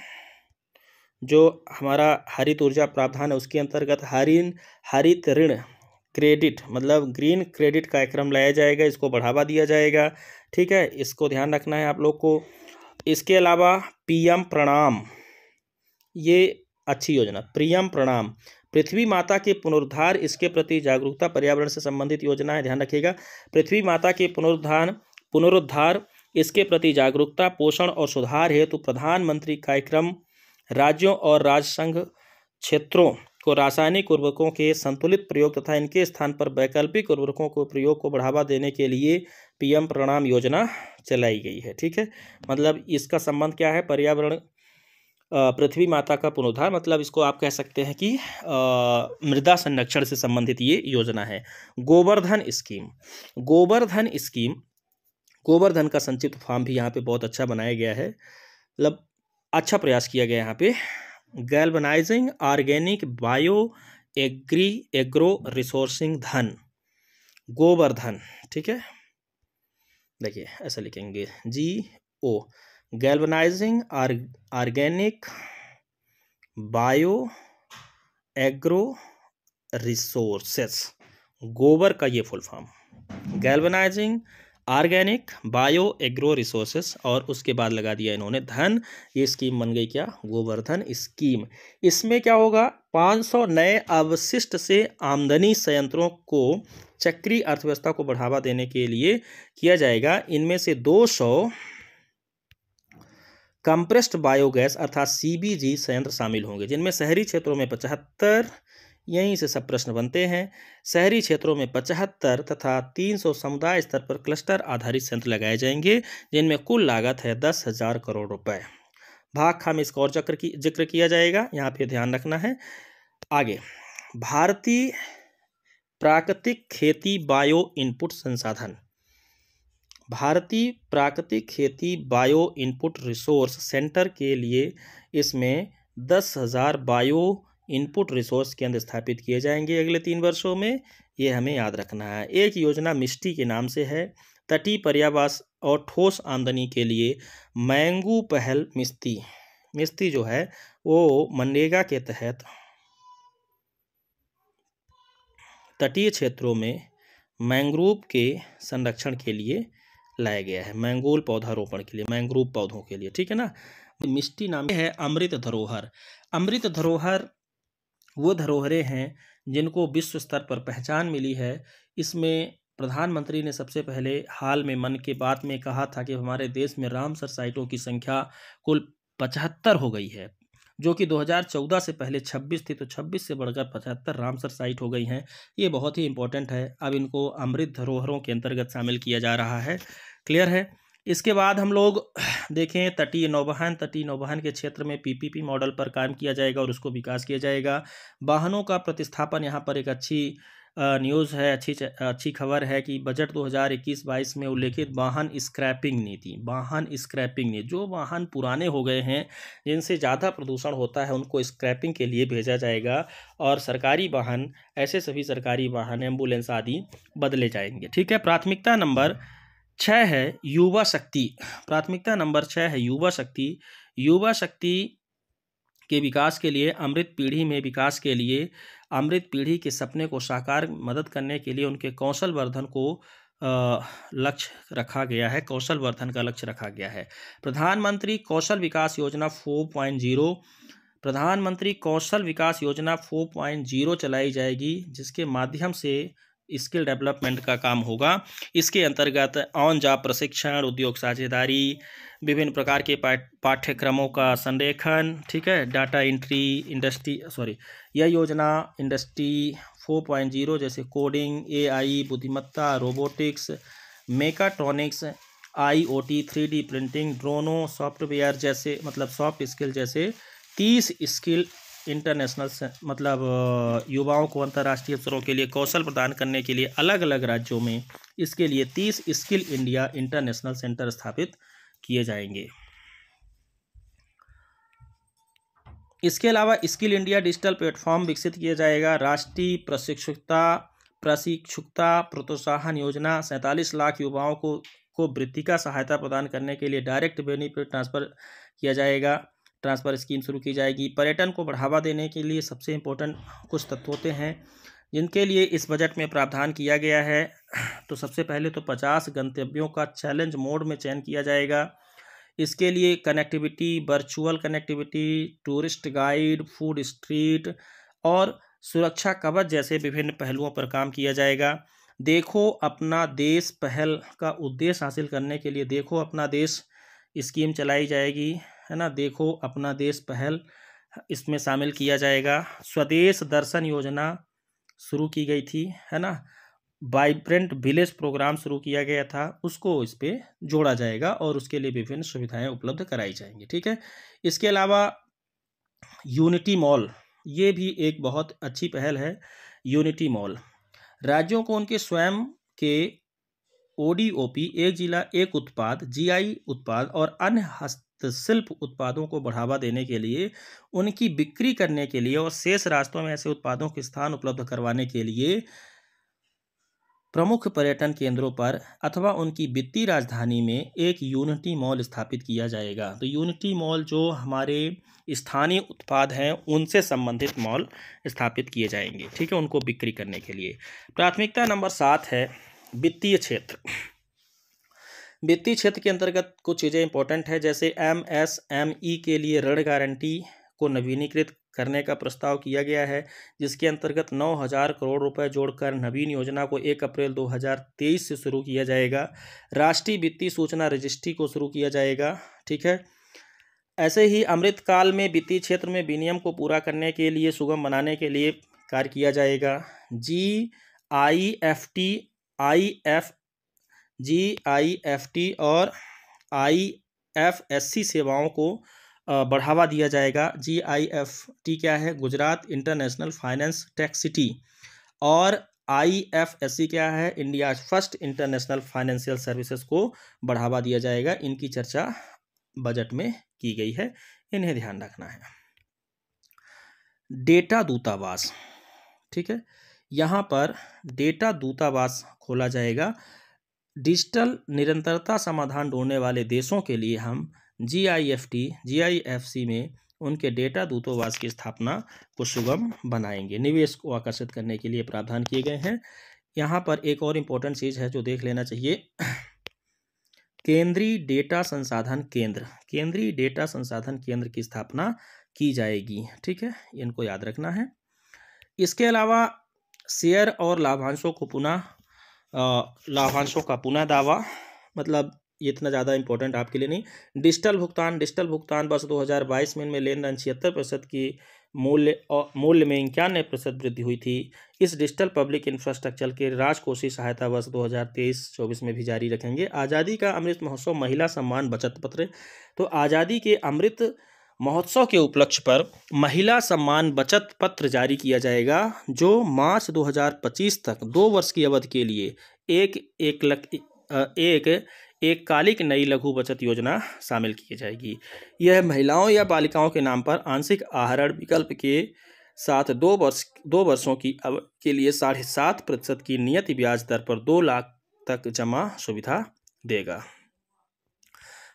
जो हमारा हरित ऊर्जा प्रावधान है उसके अंतर्गत हरिन हरित ऋण क्रेडिट मतलब ग्रीन क्रेडिट कार्यक्रम लाया जाएगा, इसको बढ़ावा दिया जाएगा, ठीक है। इसको ध्यान रखना है आप लोग को। इसके अलावा पीएम प्रणाम, ये अच्छी योजना। पीएम प्रणाम पृथ्वी माता के पुनरुद्धार, इसके प्रति जागरूकता पर्यावरण से संबंधित योजना है, ध्यान रखिएगा। पृथ्वी माता के पुनरुद्धार पुनरुद्धार इसके प्रति जागरूकता पोषण और सुधार हेतु प्रधानमंत्री कार्यक्रम राज्यों और राज्य संघ क्षेत्रों को रासायनिक उर्वरकों के संतुलित प्रयोग तथा इनके स्थान पर वैकल्पिक उर्वरकों के प्रयोग को बढ़ावा देने के लिए पीएम प्रणाम योजना चलाई गई है, ठीक है। मतलब इसका संबंध क्या है? पर्यावरण, पृथ्वी माता का पुनरुद्धार, मतलब इसको आप कह सकते हैं कि मृदा संरक्षण से संबंधित ये योजना है। गोवर्धन स्कीम गोवर्धन स्कीम गोवर्धन का संक्षिप्त फॉर्म भी यहाँ पर बहुत अच्छा बनाया गया है, मतलब अच्छा प्रयास किया गया यहाँ पे। Galvanising organic bio agri agro resourcing धन गोवर्धन, ठीक है। देखिए ऐसा लिखेंगे G O galvanizing organic bio agro resources, गोबर का ये full form. Galvanising organic bio agro resources और उसके बाद लगा दिया इन्होंने धन। ये स्कीम बन गई क्या? गोवर्धन स्कीम। इसमें क्या होगा? पाँच सौ नए अवशिष्ट से आमदनी संयंत्रों को चक्रीय अर्थव्यवस्था को बढ़ावा देने के लिए किया जाएगा। इनमें से दो सौ कंप्रेस्ड बायोगैस अर्थात सीबीजी संयंत्र शामिल होंगे, जिनमें शहरी क्षेत्रों में पचहत्तर, यहीं से सब प्रश्न बनते हैं, शहरी क्षेत्रों में पचहत्तर तथा तीन सौ समुदाय स्तर पर क्लस्टर आधारित संयंत्र लगाए जाएंगे, जिनमें कुल लागत है दस हज़ार करोड़ रुपए। भाग खा में इसका और चक्र की जिक्र किया जाएगा, यहाँ पे ध्यान रखना है। आगे भारतीय प्राकृतिक खेती बायो इनपुट संसाधन भारतीय प्राकृतिक खेती बायो इनपुट रिसोर्स सेंटर के लिए इसमें दस हज़ार बायो इनपुट रिसोर्स केंद्र स्थापित किए जाएंगे अगले तीन वर्षों में, ये हमें याद रखना है। एक योजना मिष्टी के नाम से है, तटीय पर्यावास और ठोस आमदनी के लिए मैंगू पहल मिष्टी मिष्टी जो है वो मनरेगा के तहत तटीय क्षेत्रों में मैंग्रोव के संरक्षण के लिए लाया गया है मैंगोल पौधारोपण के लिए, मैंग्रोव पौधों के लिए, ठीक है ना। मिष्टी नाम है अमृत धरोहर। अमृत धरोहर वो धरोहरें हैं जिनको विश्व स्तर पर पहचान मिली है। इसमें प्रधानमंत्री ने सबसे पहले हाल में मन की बात में कहा था कि हमारे देश में रामसर साइटों की संख्या कुल पचहत्तर हो गई है, जो कि दो हज़ार चौदह से पहले छब्बीस थी, तो छब्बीस से बढ़कर पचहत्तर रामसर साइट हो गई हैं। ये बहुत ही इंपॉर्टेंट है। अब इनको अमृत धरोहरों के अंतर्गत शामिल किया जा रहा है, क्लियर है। इसके बाद हम लोग देखें तटीय नौवहन। तटीय नौवहन के क्षेत्र में पीपीपी मॉडल पर काम किया जाएगा और उसको विकास किया जाएगा। वाहनों का प्रतिस्थापन, यहाँ पर एक अच्छी न्यूज़ है, अच्छी अच्छी खबर है कि बजट दो हज़ार इक्कीस बाईस में उल्लेखित वाहन स्क्रैपिंग नीति, वाहन स्क्रैपिंग नीति, जो वाहन पुराने हो गए हैं जिनसे ज़्यादा प्रदूषण होता है उनको स्क्रैपिंग के लिए भेजा जाएगा और सरकारी वाहन, ऐसे सभी सरकारी वाहन, एम्बुलेंस आदि बदले जाएंगे, ठीक है। प्राथमिकता नंबर छः है युवा शक्ति। प्राथमिकता नंबर छः है युवा शक्ति। युवा शक्ति के विकास के लिए, अमृत पीढ़ी में विकास के लिए, अमृत पीढ़ी के सपने को साकार मदद करने के लिए उनके कौशल वर्धन को लक्ष्य रखा गया है, कौशल वर्धन का लक्ष्य रखा गया है। प्रधानमंत्री कौशल विकास योजना चार पॉइंट ज़ीरो, प्रधानमंत्री कौशल विकास योजना चार पॉइंट ज़ीरो चलाई जाएगी, जिसके माध्यम से स्किल डेवलपमेंट का काम होगा। इसके अंतर्गत ऑन जॉब प्रशिक्षण, उद्योग साझेदारी, विभिन्न प्रकार के पाठ्यक्रमों का संरेखन, ठीक है, डाटा एंट्री, इंडस्ट्री सॉरी यह योजना इंडस्ट्री चार पॉइंट ज़ीरो जैसे कोडिंग, एआई, बुद्धिमत्ता, robotics, mechatronics, IOT, three D printing, ड्रोनों, सॉफ्टवेयर जैसे मतलब सॉफ्ट स्किल जैसे तीस स्किल इंटरनेशनल मतलब युवाओं को अंतर्राष्ट्रीय अवसरों के लिए कौशल प्रदान करने के लिए अलग अलग राज्यों में इसके लिए तीस स्किल इंडिया इंटरनेशनल सेंटर स्थापित किए जाएंगे। इसके अलावा स्किल इंडिया डिजिटल प्लेटफॉर्म विकसित किया जाएगा। राष्ट्रीय प्रशिक्षुता प्रशिक्षुता प्रोत्साहन योजना, सैंतालीस लाख युवाओं को को वृत्ति का सहायता प्रदान करने के लिए डायरेक्ट बेनिफिट ट्रांसफ़र किया जाएगा, ट्रांसफ़र स्कीम शुरू की जाएगी। पर्यटन को बढ़ावा देने के लिए सबसे इम्पोर्टेंट कुछ तत्व होते हैं जिनके लिए इस बजट में प्रावधान किया गया है। तो सबसे पहले तो पचास गंतव्यों का चैलेंज मोड में चयन किया जाएगा। इसके लिए connectivity, virtual connectivity, tourist guide, food street और सुरक्षा कवच जैसे विभिन्न पहलुओं पर काम किया जाएगा। देखो अपना देश पहल का उद्देश्य हासिल करने के लिए देखो अपना देश स्कीम चलाई जाएगी, है ना। देखो अपना देश पहल इसमें शामिल किया जाएगा। स्वदेश दर्शन योजना शुरू की गई थी, है ना। वाइब्रेंट विलेज प्रोग्राम शुरू किया गया था, उसको इस पर जोड़ा जाएगा और उसके लिए विभिन्न सुविधाएं उपलब्ध कराई जाएंगी, ठीक है। इसके अलावा यूनिटी मॉल, ये भी एक बहुत अच्छी पहल है। यूनिटी मॉल राज्यों को उनके स्वयं के ओडीओपी, एक जिला एक उत्पाद, जीआई उत्पाद और अन्य हस्तशिल्प उत्पादों को बढ़ावा देने के लिए, उनकी बिक्री करने के लिए और शेष रास्तों में ऐसे उत्पादों के स्थान उपलब्ध करवाने के लिए प्रमुख पर्यटन केंद्रों पर अथवा उनकी वित्तीय राजधानी में एक यूनिटी मॉल स्थापित किया जाएगा। तो यूनिटी मॉल जो हमारे स्थानीय उत्पाद हैं उनसे संबंधित मॉल स्थापित किए जाएंगे, ठीक है, उनको बिक्री करने के लिए। प्राथमिकता नंबर सात है वित्तीय क्षेत्र। वित्तीय क्षेत्र के अंतर्गत कुछ चीज़ें इंपॉर्टेंट है, जैसे एमएसएमई के लिए ऋण गारंटी को नवीनीकृत करने का प्रस्ताव किया गया है, जिसके अंतर्गत नौ हज़ार करोड़ रुपए जोड़कर नवीन योजना को एक अप्रैल दो हज़ार तेईस से शुरू किया जाएगा। राष्ट्रीय वित्तीय सूचना रजिस्ट्री को शुरू किया जाएगा, ठीक है। ऐसे ही अमृतकाल में वित्तीय क्षेत्र में विनियम को पूरा करने के लिए, सुगम बनाने के लिए कार्य किया जाएगा। G I F T I F G I F T और आई एफ एस सी सेवाओं को बढ़ावा दिया जाएगा। जी आई एफ टी क्या है? Gujarat international finance tax city, और आई एफ एस सी क्या है? India first international financial services को बढ़ावा दिया जाएगा। इनकी चर्चा बजट में की गई है, इन्हें ध्यान रखना है। डेटा दूतावास, ठीक है, यहाँ पर डेटा दूतावास खोला जाएगा। डिजिटल निरंतरता समाधान ढूंढने वाले देशों के लिए हम G I F T G I F C में उनके डेटा दूतावास की स्थापना को सुगम बनाएंगे। निवेश को आकर्षित करने के लिए प्रावधान किए गए हैं। यहाँ पर एक और इम्पोर्टेंट चीज़ है जो देख लेना चाहिए, केंद्रीय डेटा संसाधन केंद्र केंद्रीय डेटा संसाधन केंद्र की स्थापना की जाएगी। ठीक है, इनको याद रखना है। इसके अलावा शेयर और लाभांशों को पुनः लाभांशों का पुनः दावा, मतलब ये इतना ज़्यादा इंपॉर्टेंट आपके लिए नहीं। डिजिटल भुगतान डिजिटल भुगतान वर्ष दो हज़ार बाईस में इनमें लेन देन छिहत्तर प्रतिशत की मूल्य और मूल्य में इक्यानवे प्रतिशत वृद्धि हुई थी। इस डिजिटल पब्लिक इंफ्रास्ट्रक्चर के राजकोषीय सहायता वर्ष दो हज़ार तेईस चौबीस में भी जारी रखेंगे। आज़ादी का अमृत महोत्सव, महिला सम्मान बचत पत्र। तो आज़ादी के अमृत महोत्सव के उपलक्ष्य पर महिला सम्मान बचत पत्र जारी किया जाएगा, जो मार्च दो हज़ार पच्चीस तक दो वर्ष की अवधि के लिए एक एक लक, एक एककालिक नई लघु बचत योजना शामिल की जाएगी। यह महिलाओं या बालिकाओं के नाम पर आंशिक आहरण विकल्प के साथ दो वर्ष दो वर्षों की अवधि के लिए साढ़े सात प्रतिशत की नियत ब्याज दर पर दो लाख तक जमा सुविधा देगा।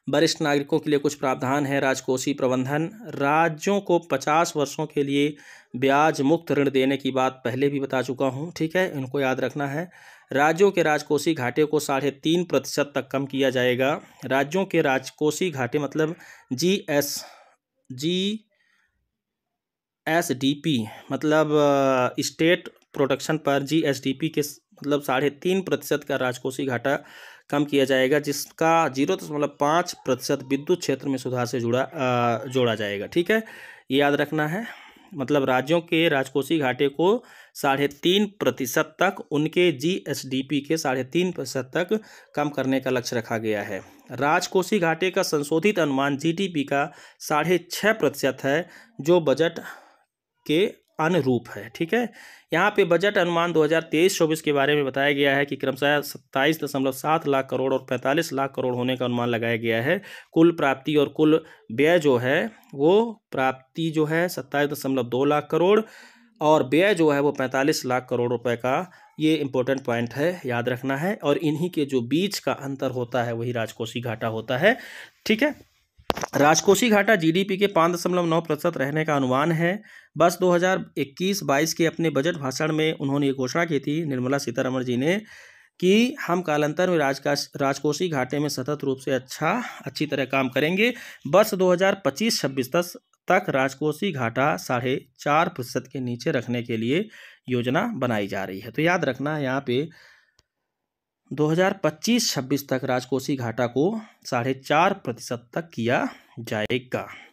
वरिष्ठ नागरिकों के लिए कुछ प्रावधान है। राजकोषीय प्रबंधन, राज्यों को पचास वर्षों के लिए ब्याज मुक्त ऋण देने की बात पहले भी बता चुका हूं। ठीक है, इनको याद रखना है। राज्यों के राजकोषीय घाटे को साढ़े तीन प्रतिशत तक कम किया जाएगा। राज्यों के राजकोषीय घाटे मतलब G S G S D P मतलब स्टेट प्रोडक्शन पर जी एस डी पी के मतलब साढ़े तीन प्रतिशत का राजकोषीय घाटा कम किया जाएगा, जिसका जीरो दशमलव पाँच प्रतिशत विद्युत क्षेत्र में सुधार से जुड़ा आ, जोड़ा जाएगा। ठीक है, ये याद रखना है। मतलब राज्यों के राजकोषीय घाटे को साढ़े तीन प्रतिशत तक उनके जीएसडीपी के साढ़े तीन प्रतिशत तक कम करने का लक्ष्य रखा गया है। राजकोषीय घाटे का संशोधित अनुमान जीडीपी का साढ़े छः प्रतिशत है, जो बजट के अनुरूप है। ठीक है, यहाँ पे बजट अनुमान दो हज़ार तेईस चौबीस के बारे में बताया गया है कि क्रमशः सत्ताईस दशमलव सात लाख करोड़ और पैंतालीस लाख करोड़ होने का अनुमान लगाया गया है। कुल प्राप्ति और कुल व्यय जो है वो प्राप्ति जो है सत्ताईस दशमलव दो लाख करोड़ और व्यय जो है वो पैंतालीस लाख करोड़ रुपए का, ये इंपॉर्टेंट पॉइंट है, याद रखना है। और इन्हीं के जो बीच का अंतर होता है वही राजकोषीय घाटा होता है। ठीक है, राजकोषीय घाटा जीडीपी के पाँच दशमलव नौ प्रतिशत रहने का अनुमान है। बस दो हज़ार इक्कीस बाईस के अपने बजट भाषण में उन्होंने ये घोषणा की थी, निर्मला सीतारमण जी ने, कि हम कालांतर में राज राजकोषीय घाटे में सतत रूप से अच्छा अच्छी तरह काम करेंगे। बस दो हज़ार पच्चीस छब्बीस तक राजकोषीय घाटा साढ़े चार प्रतिशत के नीचे रखने के लिए योजना बनाई जा रही है। तो याद रखना है, यहाँ पे दो हज़ार पच्चीस छब्बीस तक राजकोषीय घाटा को साढ़े चार प्रतिशत तक किया जाएगा।